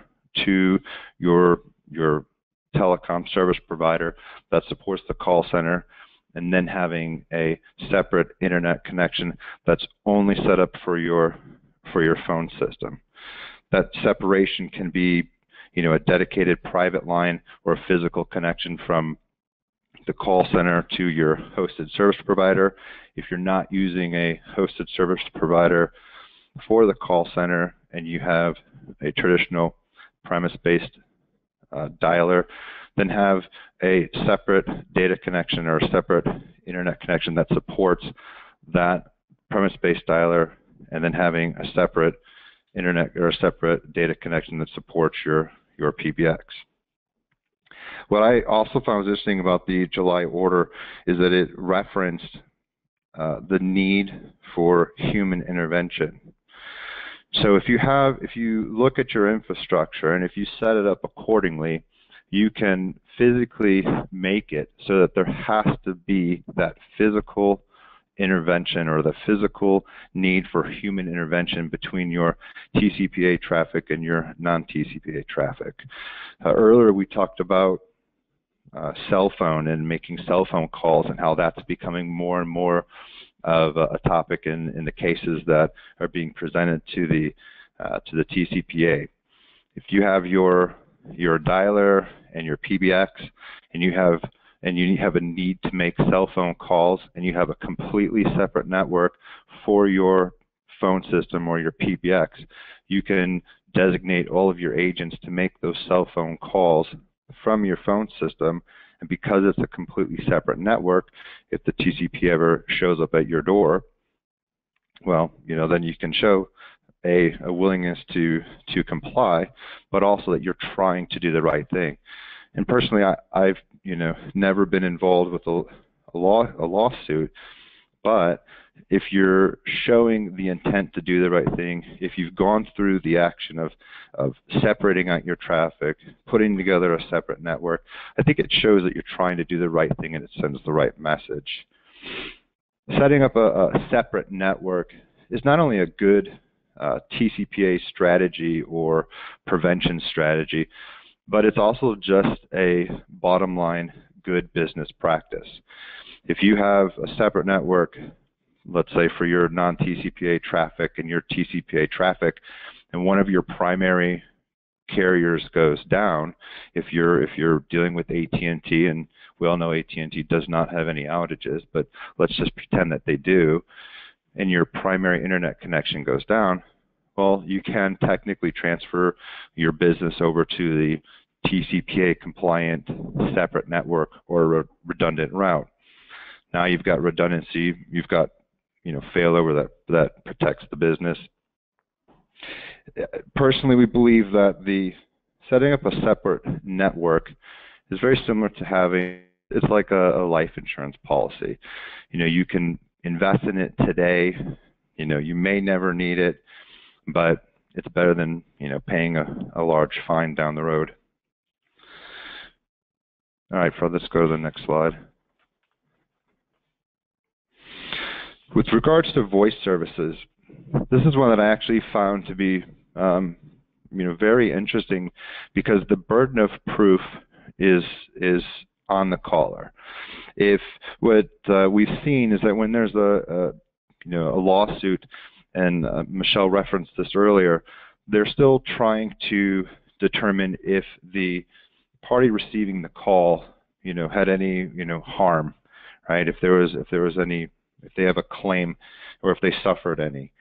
to your your telecom service provider that supports the call center, and then having a separate internet connection that's only set up for your for your phone system. That separation can be, you know, a dedicated private line or a physical connection from the call center to your hosted service provider. If you're not using a hosted service provider for the call center and you have a traditional premise-based uh, dialer, then have a separate data connection or a separate internet connection that supports that premise-based dialer, and then having a separate internet or a separate data connection that supports your your P B X. What I also found was interesting about the July order is that it referenced uh, the need for human intervention. So if you have, if you look at your infrastructure and if you set it up accordingly, you can physically make it so that there has to be that physical intervention or the physical need for human intervention between your T C P A traffic and your non-T C P A traffic. Uh, earlier we talked about uh, cell phone and making cell phone calls and how that's becoming more and more of a, a topic in, in the cases that are being presented to the uh, to the T C P A. If you have your your dialer and your P B X and you have and you have a need to make cell phone calls, and you have a completely separate network for your phone system or your P B X, you can designate all of your agents to make those cell phone calls from your phone system. And because it's a completely separate network, if the T C P ever shows up at your door, well, you know, then you can show a, a willingness to, to comply, but also that you're trying to do the right thing. And personally, I, I've you know never been involved with a, a law a lawsuit, but if you're showing the intent to do the right thing, if you've gone through the action of of separating out your traffic, putting together a separate network, I think it shows that you're trying to do the right thing and it sends the right message. Setting up a, a separate network is not only a good uh, T C P A strategy or prevention strategy, but it's also just a bottom line good business practice. If you have a separate network, let's say for your non-T C P A traffic and your T C P A traffic, and one of your primary carriers goes down, if you're if you're dealing with A T and T, and we all know A T and T does not have any outages, but let's just pretend that they do, and your primary internet connection goes down, well, you can technically transfer your business over to the T C P A compliant separate network or re redundant route. Now you've got redundancy, you've got you know failover that that protects the business. Personally, we believe that the setting up a separate network is very similar to having, it's like a, a life insurance policy. You know, you can invest in it today. You know, you may never need it, but it's better than you know paying a, a large fine down the road. All right, Fred, let's go to the next slide. With regards to voice services, this is one that I actually found to be um, you know very interesting, because the burden of proof is is on the caller. If what uh, we've seen is that when there's a, a you know a lawsuit, and uh, Michele referenced this earlier, they're still trying to determine if the party receiving the call, you know, had any, you know, harm, right? If there was, if there was any, if they have a claim, or if they suffered any.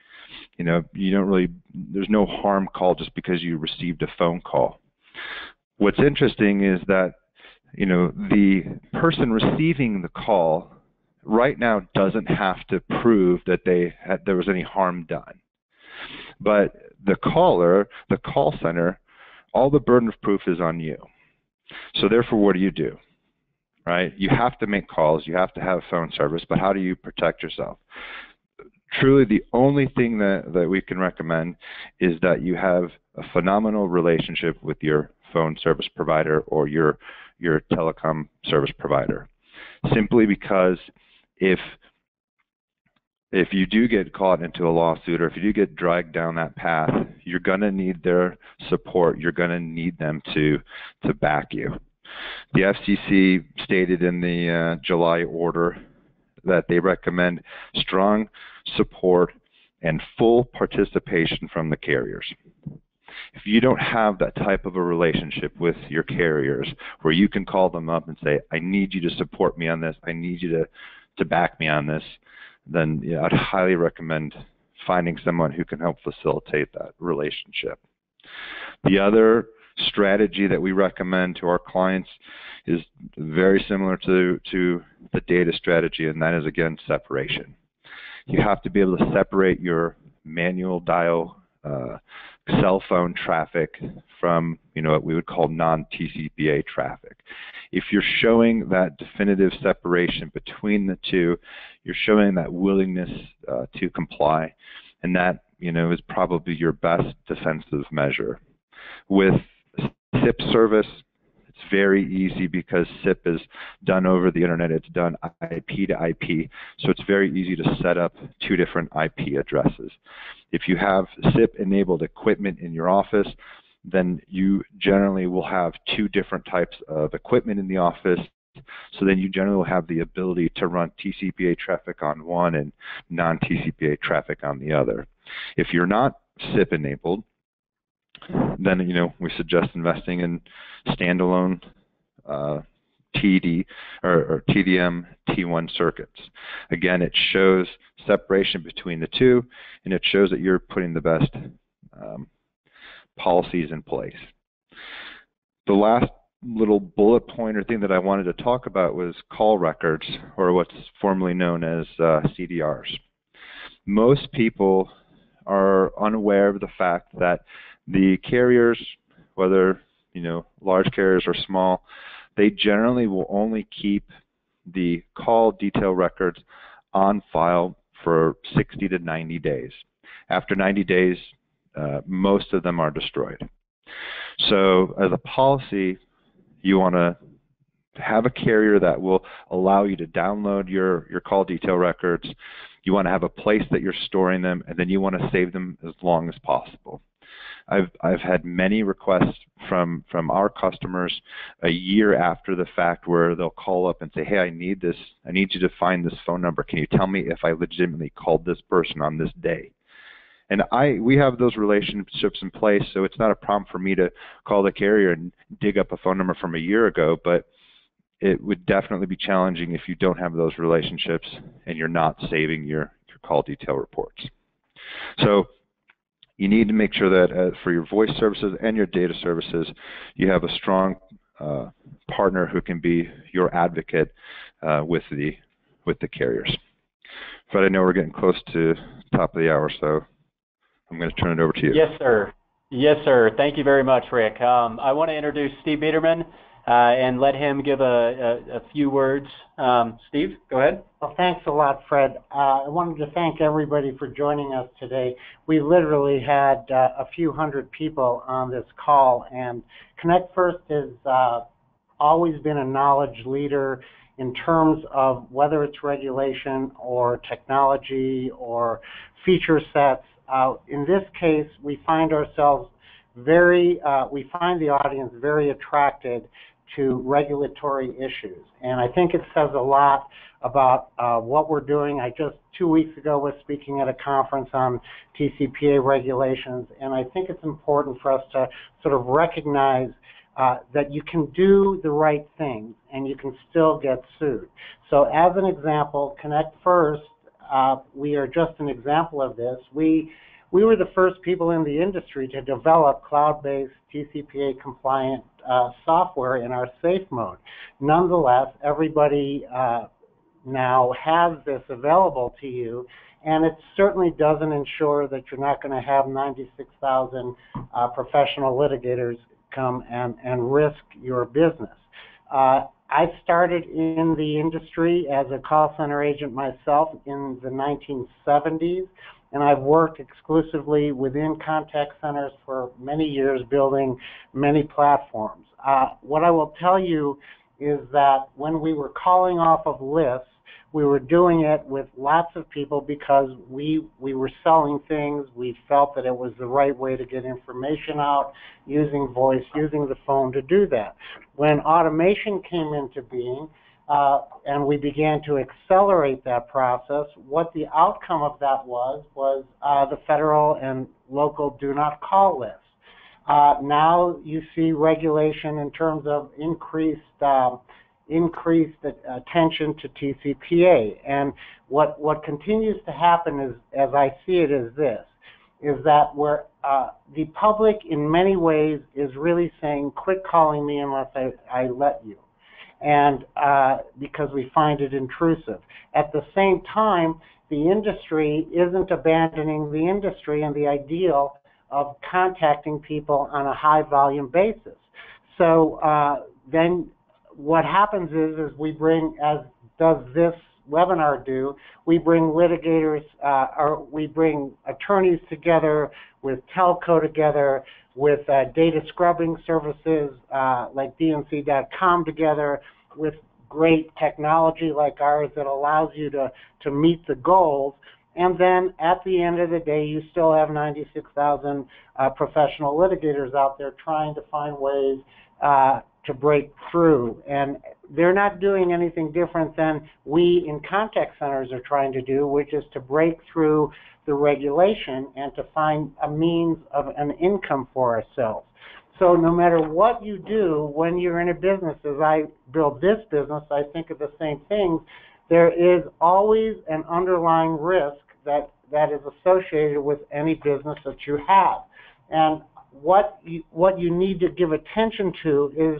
You know, you don't really, there's no harm call just because you received a phone call. What's interesting is that, you know, the person receiving the call right now doesn't have to prove that they had, there was any harm done. But the caller, the call center, all the burden of proof is on you. So therefore, what do you do? Right? You have to make calls, you have to have phone service, but how do you protect yourself? Truly, the only thing that, that we can recommend is that you have a phenomenal relationship with your phone service provider or your, your telecom service provider. Simply because if, if you do get caught into a lawsuit, or if you do get dragged down that path, you're going to need their support. You're going to need them to, to back you. The F C C stated in the uh, July order that they recommend strong support and full participation from the carriers. If you don't have that type of a relationship with your carriers where you can call them up and say, I need you to support me on this, I need you to, to back me on this, then yeah, I'd highly recommend finding someone who can help facilitate that relationship. The other strategy that we recommend to our clients is very similar to, to the data strategy, and that is, again, separation. You have to be able to separate your manual dial uh, cell phone traffic from, you know, what we would call non T C P A traffic. If you're showing that definitive separation between the two, you're showing that willingness uh, to comply, and that, you know, is probably your best defensive measure. With S I P service, it's very easy because S I P is done over the internet. It's done I P to I P, so it's very easy to set up two different I P addresses. If you have S I P-enabled equipment in your office, then you generally will have two different types of equipment in the office. So then you generally will have the ability to run T C P A traffic on one and non T C P A traffic on the other. If you're not S I P-enabled, then, you know, we suggest investing in standalone uh, T D or, or T D M T one circuits. Again, it shows separation between the two, and it shows that you're putting the best um, policies in place. The last little bullet point or thing that I wanted to talk about was call records, or what's formerly known as uh, C D Rs. Most people are unaware of the fact that the carriers, whether, you know, large carriers or small, they generally will only keep the call detail records on file for sixty to ninety days. After ninety days, uh, most of them are destroyed. So as a policy, you want to have a carrier that will allow you to download your, your call detail records. You want to have a place that you're storing them, and then you want to save them as long as possible. I've, I've had many requests from, from our customers a year after the fact where they'll call up and say, hey, I need this, I need you to find this phone number. Can you tell me if I legitimately called this person on this day? And I, we have those relationships in place, so it's not a problem for me to call the carrier and dig up a phone number from a year ago, but it would definitely be challenging if you don't have those relationships and you're not saving your, your call detail reports. So you need to make sure that uh, for your voice services and your data services, you have a strong uh, partner who can be your advocate uh, with the with the carriers. Fred, I know we're getting close to the top of the hour, so I'm going to turn it over to you. Yes, sir. Yes, sir. Thank you very much, Rick. Um, I want to introduce Steve Biederman uh, and let him give a, a, a few words. Um, Steve, go ahead. Well, thanks a lot, Fred. Uh, I wanted to thank everybody for joining us today. We literally had uh, a few hundred people on this call, and Connect First has uh, always been a knowledge leader in terms of whether it's regulation or technology or feature sets. Uh, in this case, we find ourselves very, uh, we find the audience very attracted to regulatory issues. And I think it says a lot about uh, what we're doing. I just two weeks ago was speaking at a conference on T C P A regulations, and I think it's important for us to sort of recognize uh, that you can do the right things and you can still get sued. So as an example, Connect First, uh, we are just an example of this. We We were the first people in the industry to develop cloud-based T C P A-compliant uh, software in our safe mode. Nonetheless, everybody uh, now has this available to you, and it certainly doesn't ensure that you're not going to have ninety-six thousand uh, professional litigators come and, and risk your business. Uh, I started in the industry as a call center agent myself in the nineteen seventies. And I've worked exclusively within contact centers for many years, building many platforms. Uh, what I will tell you is that when we were calling off of lists, we were doing it with lots of people because we, we were selling things. We felt that it was the right way to get information out, using voice, using the phone to do that. When automation came into being, Uh, and we began to accelerate that process, what the outcome of that was, was uh, the federal and local do not call list. Uh, now you see regulation in terms of increased, uh, increased attention to T C P A. And what, what continues to happen is, as I see it, is this, is that we're, uh, the public in many ways is really saying, quit calling me unless I, I let you. And uh, because we find it intrusive. At the same time, the industry isn't abandoning the industry and the ideal of contacting people on a high volume basis. So uh, then what happens is, is we bring, as does this webinar do, we bring litigators, uh, or we bring attorneys together, with telco together, with uh, data scrubbing services uh, like D N C dot com together, with great technology like ours that allows you to, to meet the goals. And then at the end of the day, you still have ninety-six thousand uh, professional litigators out there trying to find ways uh, to break through. And they're not doing anything different than we in contact centers are trying to do, which is to break through the regulation and to find a means of an income for ourselves. So no matter what you do when you're in a business, as I build this business, I think of the same things. There is always an underlying risk that, that is associated with any business that you have. And what you, what you need to give attention to is,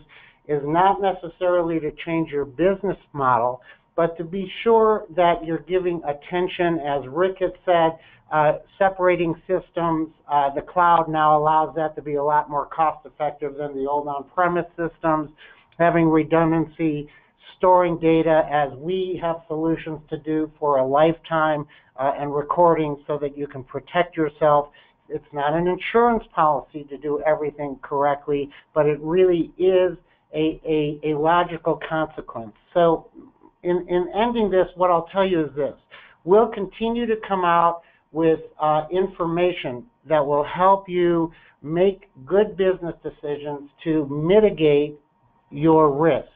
is not necessarily to change your business model, but to be sure that you're giving attention, as Rick had said, uh, separating systems. Uh, the cloud now allows that to be a lot more cost effective than the old on-premise systems, having redundancy, storing data as we have solutions to do for a lifetime, uh, and recording so that you can protect yourself. It's not an insurance policy to do everything correctly, but it really is a, a, a logical consequence. So in, in ending this, what I'll tell you is this. We'll continue to come out with uh, information that will help you make good business decisions to mitigate your risks.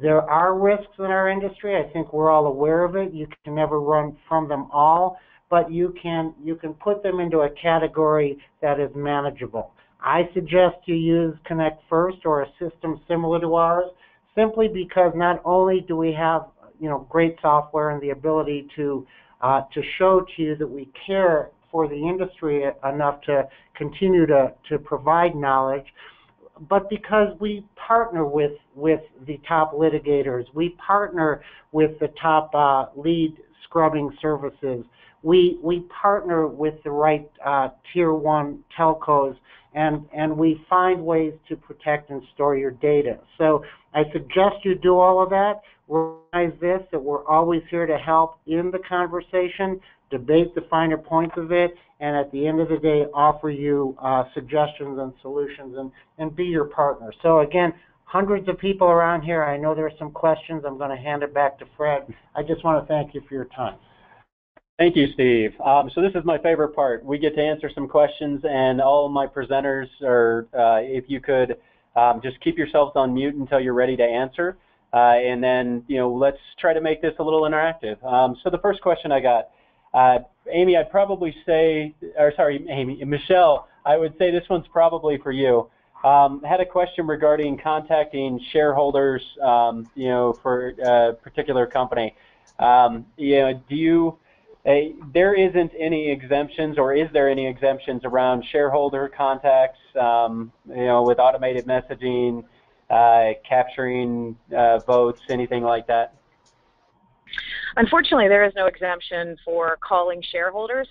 There are risks in our industry. I think we're all aware of it. You can never run from them all, but you can, you can put them into a category that is manageable. I suggest you use Connect First or a system similar to ours, simply because not only do we have, you know, great software and the ability to, uh, to show to you that we care for the industry enough to continue to, to provide knowledge, but because we partner with, with the top litigators, we partner with the top uh, lead scrubbing services, We, we partner with the right uh, tier one telcos, and, and we find ways to protect and store your data. So I suggest you do all of that. Realize this, that we're always here to help in the conversation, debate the finer points of it, and at the end of the day offer you uh, suggestions and solutions and, and be your partner. So again, hundreds of people around here. I know there are some questions. I'm going to hand it back to Fred. I just want to thank you for your time. Thank you, Steve. Um, so this is my favorite part. We get to answer some questions, and all of my presenters, or uh, if you could Um, just keep yourselves on mute until you're ready to answer, uh, and then you know let's try to make this a little interactive. Um, so the first question I got, uh, Amy, I'd probably say, or sorry, Amy, Michele, I would say this one's probably for you. Um, had a question regarding contacting shareholders, um, you know, for a particular company. Um, you know, do you? A, there isn't any exemptions, or is there any exemptions around shareholder contacts, um, you know, with automated messaging, uh, capturing uh, votes, anything like that? Unfortunately, there is no exemption for calling shareholders.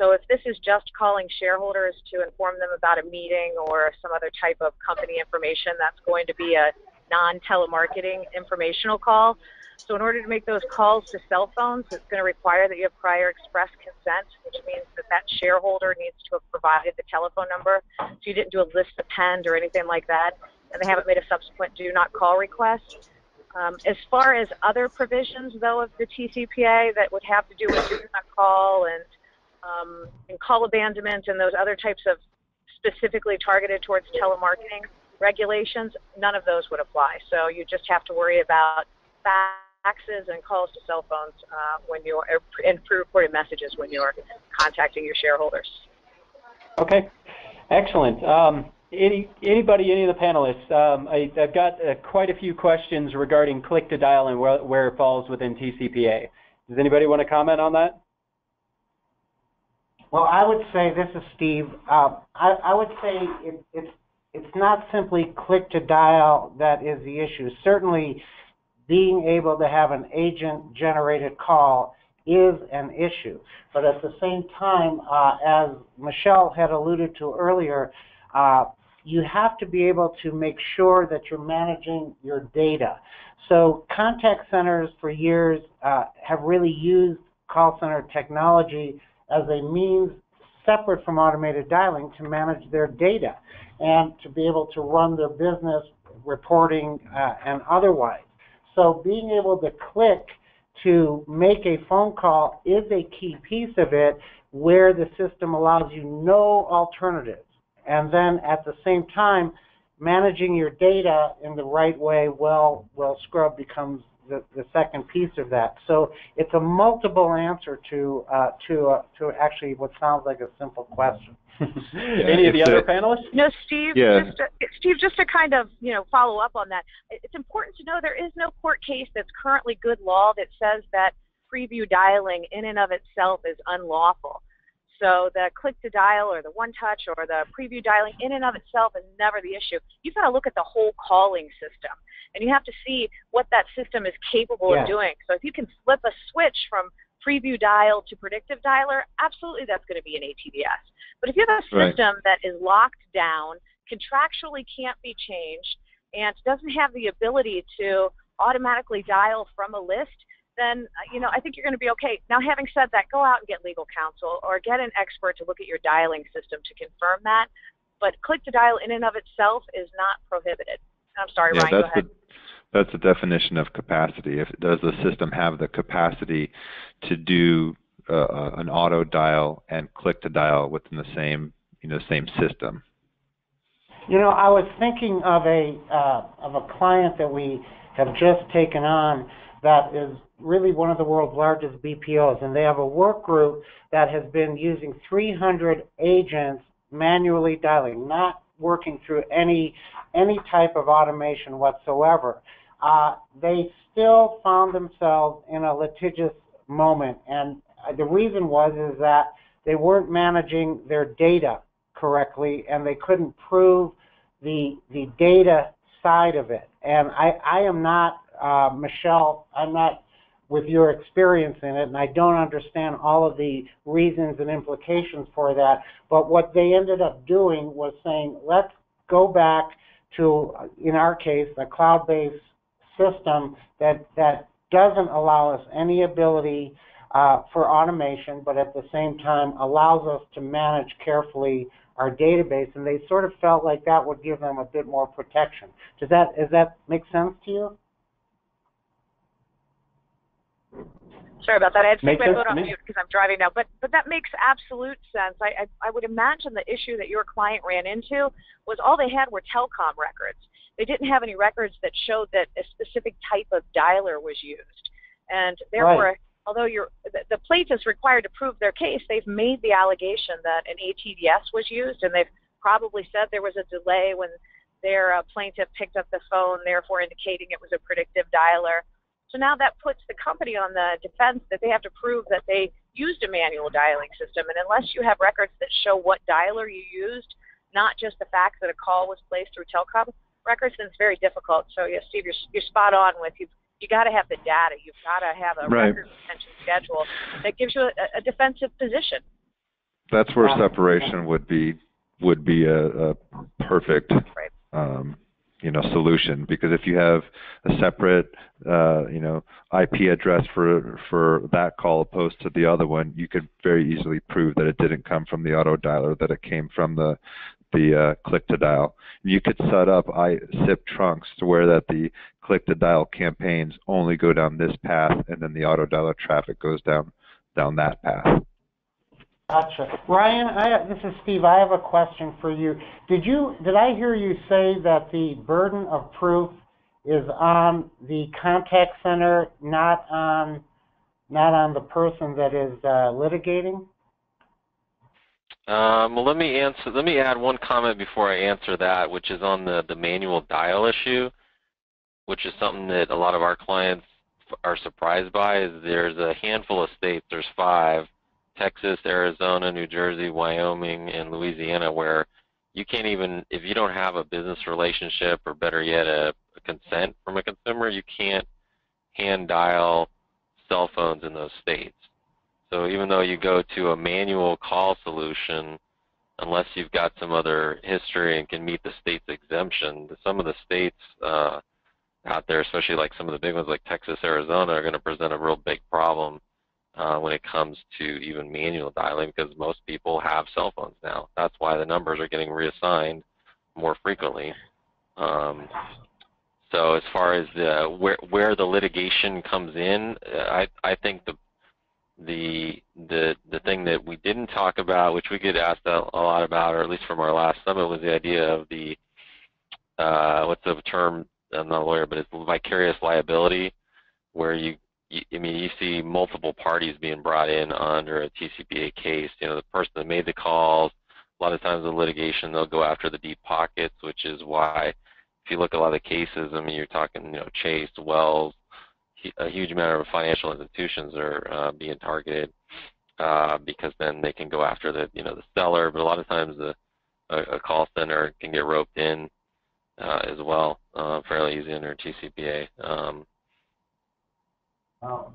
So if this is just calling shareholders to inform them about a meeting or some other type of company information, that's going to be a non-telemarketing informational call. So in order to make those calls to cell phones, it's going to require that you have prior express consent, which means that that shareholder needs to have provided the telephone number. So you didn't do a list append or anything like that, and they haven't made a subsequent do not call request. Um, as far as other provisions, though, of the T C P A that would have to do with do not call and, um, and call abandonment and those other types of specifically targeted towards telemarketing regulations, none of those would apply. So you just have to worry about that. Faxes and calls to cell phones uh, when you are, and pre-recorded messages when you're contacting your shareholders. Okay, excellent. Um, any anybody, any of the panelists? Um, I, I've got uh, quite a few questions regarding click to dial and where, where it falls within T C P A. Does anybody want to comment on that? Well, I would say this is Steve. Uh, I, I would say it, it's it's not simply click to dial that is the issue. Certainly, being able to have an agent-generated call is an issue. But at the same time, uh, as Michele had alluded to earlier, uh, you have to be able to make sure that you're managing your data. So contact centers for years uh, have really used call center technology as a means separate from automated dialing to manage their data and to be able to run their business reporting uh, and otherwise. So being able to click to make a phone call is a key piece of it, where the system allows you no alternatives. And then at the same time, managing your data in the right way, well, well scrub becomes the, the second piece of that. So it's a multiple answer to uh, to uh, to actually what sounds like a simple question. Yeah, any of the other panelists? No, Steve. Yeah. Just to, Steve, just to kind of you know follow up on that, it's important to know there is no court case that's currently good law that says that preview dialing in and of itself is unlawful. So the click to dial or the one touch or the preview dialing in and of itself is never the issue. You've got to look at the whole calling system, and you have to see what that system is capable yeah. of doing. So if you can flip a switch from preview dial to predictive dialer, absolutely that's going to be an A T D S. But if you have a system right. that is locked down, contractually can't be changed, and doesn't have the ability to automatically dial from a list, then you know I think you're going to be okay. Now, having said that, go out and get legal counsel or get an expert to look at your dialing system to confirm that. But click to dial in and of itself is not prohibited. I'm sorry, yeah, Ryan, go ahead. The, that's the definition of capacity. If, does the system have the capacity to do uh, an auto dial and click to dial within the same, you know, same system? You know, I was thinking of a uh, of a client that we have just taken on that is really one of the world's largest B P Os, and they have a work group that has been using three hundred agents manually dialing, not working through any any type of automation whatsoever. Uh, they still found themselves in a litigious moment, and the reason was is that they weren't managing their data correctly, and they couldn't prove the the data side of it. And I, I am not, uh, Michele, I'm not with your experience in it, and I don't understand all of the reasons and implications for that, but what they ended up doing was saying, let's go back to, in our case, a cloud-based system that, that doesn't allow us any ability uh, for automation, but at the same time allows us to manage carefully our database, and they sort of felt like that would give them a bit more protection. Does that, does that make sense to you? Sorry about that. I had to take my phone off mute because I'm driving now. But but that makes absolute sense. I, I I would imagine the issue that your client ran into was all they had were telecom records. They didn't have any records that showed that a specific type of dialer was used. And therefore, right. although you're, the, the plaintiff is required to prove their case, they've made the allegation that an A T D S was used, and they've probably said there was a delay when their uh, plaintiff picked up the phone, therefore indicating it was a predictive dialer. So now that puts the company on the defense that they have to prove that they used a manual dialing system. And unless you have records that show what dialer you used, not just the fact that a call was placed through telecom records, then it's very difficult. So, yes, Steve, you're, you're spot on with you've, you got to have the data. You've got to have a right. record retention schedule that gives you a, a defensive position. That's where separation would be would be a, a perfect right. um you know, solution, because if you have a separate, uh, you know, I P address for for that call opposed to the other one, you could very easily prove that it didn't come from the auto dialer, that it came from the the uh, click to dial. You could set up I, S I P trunks to where that the click to dial campaigns only go down this path, and then the auto dialer traffic goes down down that path. Gotcha. Ryan, I, this is Steve. I have a question for you. Did you did I hear you say that the burden of proof is on the contact center, not on not on the person that is uh, litigating? Um, well, let me answer. Let me add one comment before I answer that, which is on the the manual dial issue, which is something that a lot of our clients are surprised by. Is there's a handful of states. There's five. Texas, Arizona, New Jersey, Wyoming, and Louisiana, where you can't even, if you don't have a business relationship or better yet a, a consent from a consumer, you can't hand dial cell phones in those states. So even though you go to a manual call solution, unless you've got some other history and can meet the state's exemption, some of the states uh, out there, especially like some of the big ones like Texas, Arizona, are going to present a real big problem Uh, when it comes to even manual dialing, because most people have cell phones now. That's why the numbers are getting reassigned more frequently. Um, so as far as the, where, where the litigation comes in, I, I think the, the, the, the thing that we didn't talk about, which we get asked a, a lot about, or at least from our last summit, was the idea of the, uh, what's the term, I'm not a lawyer, but it's vicarious liability, where you I mean, you see multiple parties being brought in under a T C P A case. You know, the person that made the calls, a lot of times in litigation, they'll go after the deep pockets, which is why if you look at a lot of the cases, I mean, you're talking, you know, Chase, Wells, a huge amount of financial institutions are uh, being targeted uh, because then they can go after the, you know, the seller. But a lot of times the, a, a call center can get roped in uh, as well, uh, fairly easy under T C P A. Um, Wow.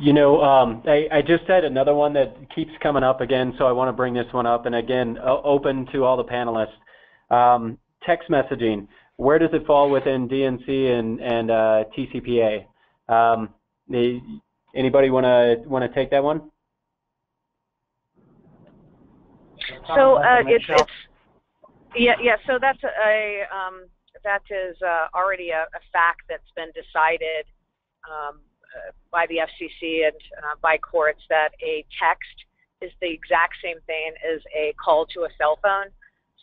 You know, um, I, I just had another one that keeps coming up again, so I want to bring this one up. And again, open to all the panelists. Um, text messaging. Where does it fall within D N C and and uh, T C P A? Um, anybody want to want to take that one? So uh, it's, it's yeah yeah. So that's a um, that is uh, already a, a fact that's been decided. Um, uh, by the F C C and uh, by courts that a text is the exact same thing as a call to a cell phone.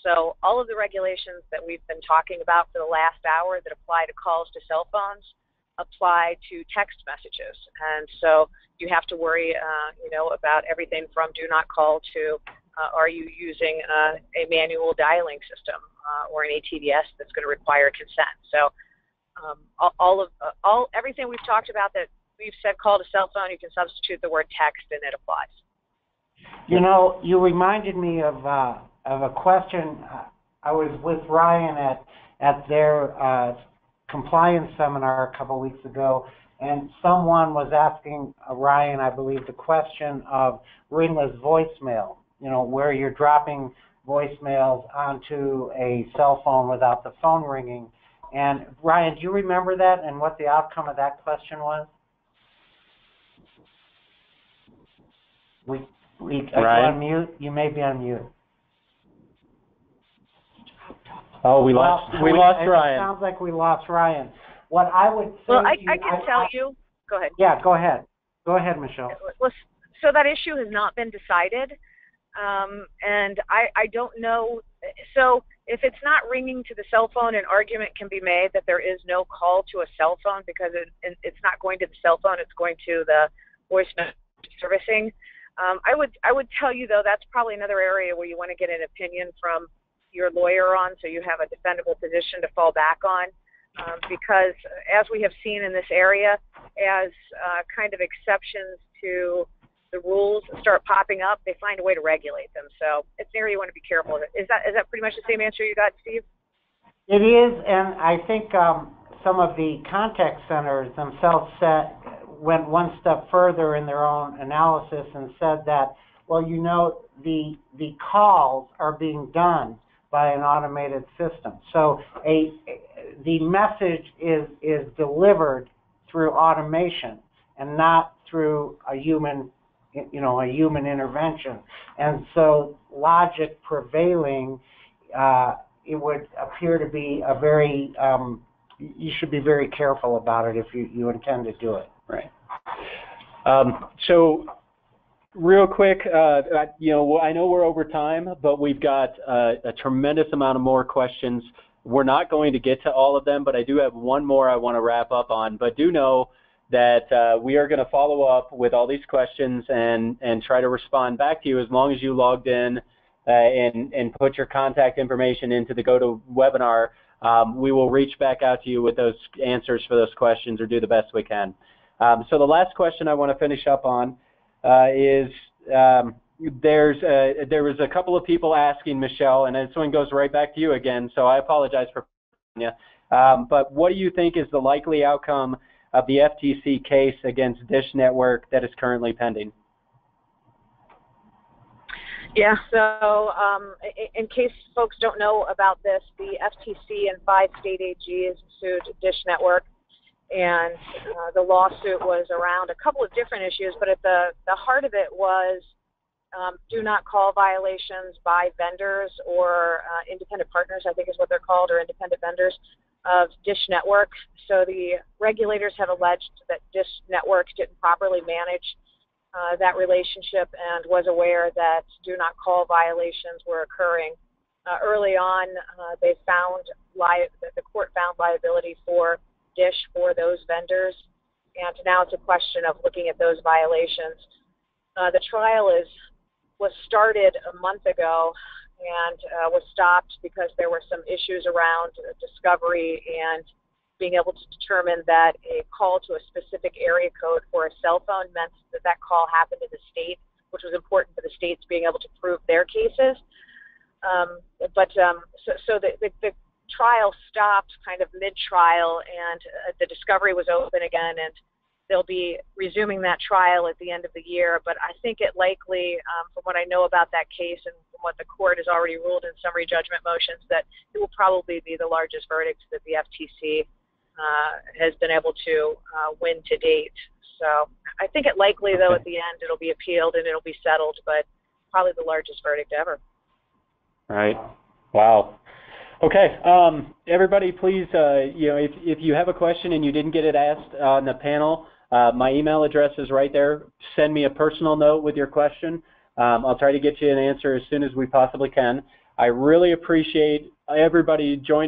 So all of the regulations that we've been talking about for the last hour that apply to calls to cell phones apply to text messages. And so you have to worry, uh, you know, about everything from do not call to uh, are you using uh, a manual dialing system uh, or an A T D S that's going to require consent. So. Um, all, all of uh, all everything we've talked about that we've said call to cell phone, you can substitute the word text and it applies. You know, you reminded me of uh, of a question. I was with Ryan at at their uh, compliance seminar a couple of weeks ago, and someone was asking uh, Ryan, I believe, the question of ringless voicemail. You know, where you're dropping voicemails onto a cell phone without the phone ringing. And Ryan, do you remember that and what the outcome of that question was? We, we Ryan? Are you on mute? You may be on mute. Oh, we lost. Well, we, we lost it, Ryan. It sounds like we lost Ryan. What I would say. Well, I, you, I can I, tell I, you. Go ahead. Yeah, go ahead. Go ahead, Michele. So that issue has not been decided, um, and I, I don't know. So if it's not ringing to the cell phone, an argument can be made that there is no call to a cell phone because it, it's not going to the cell phone, it's going to the voice message servicing. Um, I would I would tell you, though, that's probably another area where you want to get an opinion from your lawyer on, so you have a defendable position to fall back on. Um, because as we have seen in this area, as uh, kind of exceptions to the rules start popping up, they find a way to regulate them. So it's an area you want to be careful of. Is that, is that pretty much the same answer you got, Steve? It is, and I think um, some of the contact centers themselves said, went one step further in their own analysis and said that, well, you know, the, the calls are being done by an automated system. So a, a the message is, is delivered through automation and not through a human, you know, a human intervention. And so logic prevailing, uh, it would appear to be a very, um, you should be very careful about it if you, you intend to do it. Right. Um, so real quick, uh, you know, I know we're over time, but we've got uh, a tremendous amount of more questions. We're not going to get to all of them, but I do have one more I want to wrap up on. But do know that uh, we are going to follow up with all these questions and, and try to respond back to you as long as you logged in uh, and, and put your contact information into the GoToWebinar. Um, we will reach back out to you with those answers for those questions or do the best we can. Um, so the last question I want to finish up on uh, is um, there's a, there was a couple of people asking, Michele, and this one goes right back to you again, so I apologize for you. Um, but what do you think is the likely outcome of the F T C case against DISH Network that is currently pending? Yeah, so um, in case folks don't know about this, the F T C and five state A Gs sued DISH Network, and uh, the lawsuit was around a couple of different issues, but at the, the heart of it was um, do not call violations by vendors or uh, independent partners, I think is what they're called, or independent vendors of DISH Network. So the regulators have alleged that DISH Network didn't properly manage uh, that relationship and was aware that do not call violations were occurring. Uh, early on, uh, they found li- the court found liability for DISH for those vendors, and now it's a question of looking at those violations. Uh, the trial is was started a month ago and uh, was stopped because there were some issues around discovery and being able to determine that a call to a specific area code for a cell phone meant that that call happened in the state, which was important for the states being able to prove their cases. Um, but um, so, so the, the, the trial stopped kind of mid-trial, and uh, the discovery was open again, and they'll be resuming that trial at the end of the year. But I think it likely, um, from what I know about that case and from what the court has already ruled in summary judgment motions, that it will probably be the largest verdict that the F T C uh, has been able to uh, win to date. So I think it likely, though, at the end it'll be appealed and it'll be settled, but probably the largest verdict ever. All right. Wow. Okay, um, everybody, please, uh, you know, if, if you have a question and you didn't get it asked on the panel, uh, my email address is right there. Send me a personal note with your question. Um, I'll try to get you an answer as soon as we possibly can. I really appreciate everybody joining.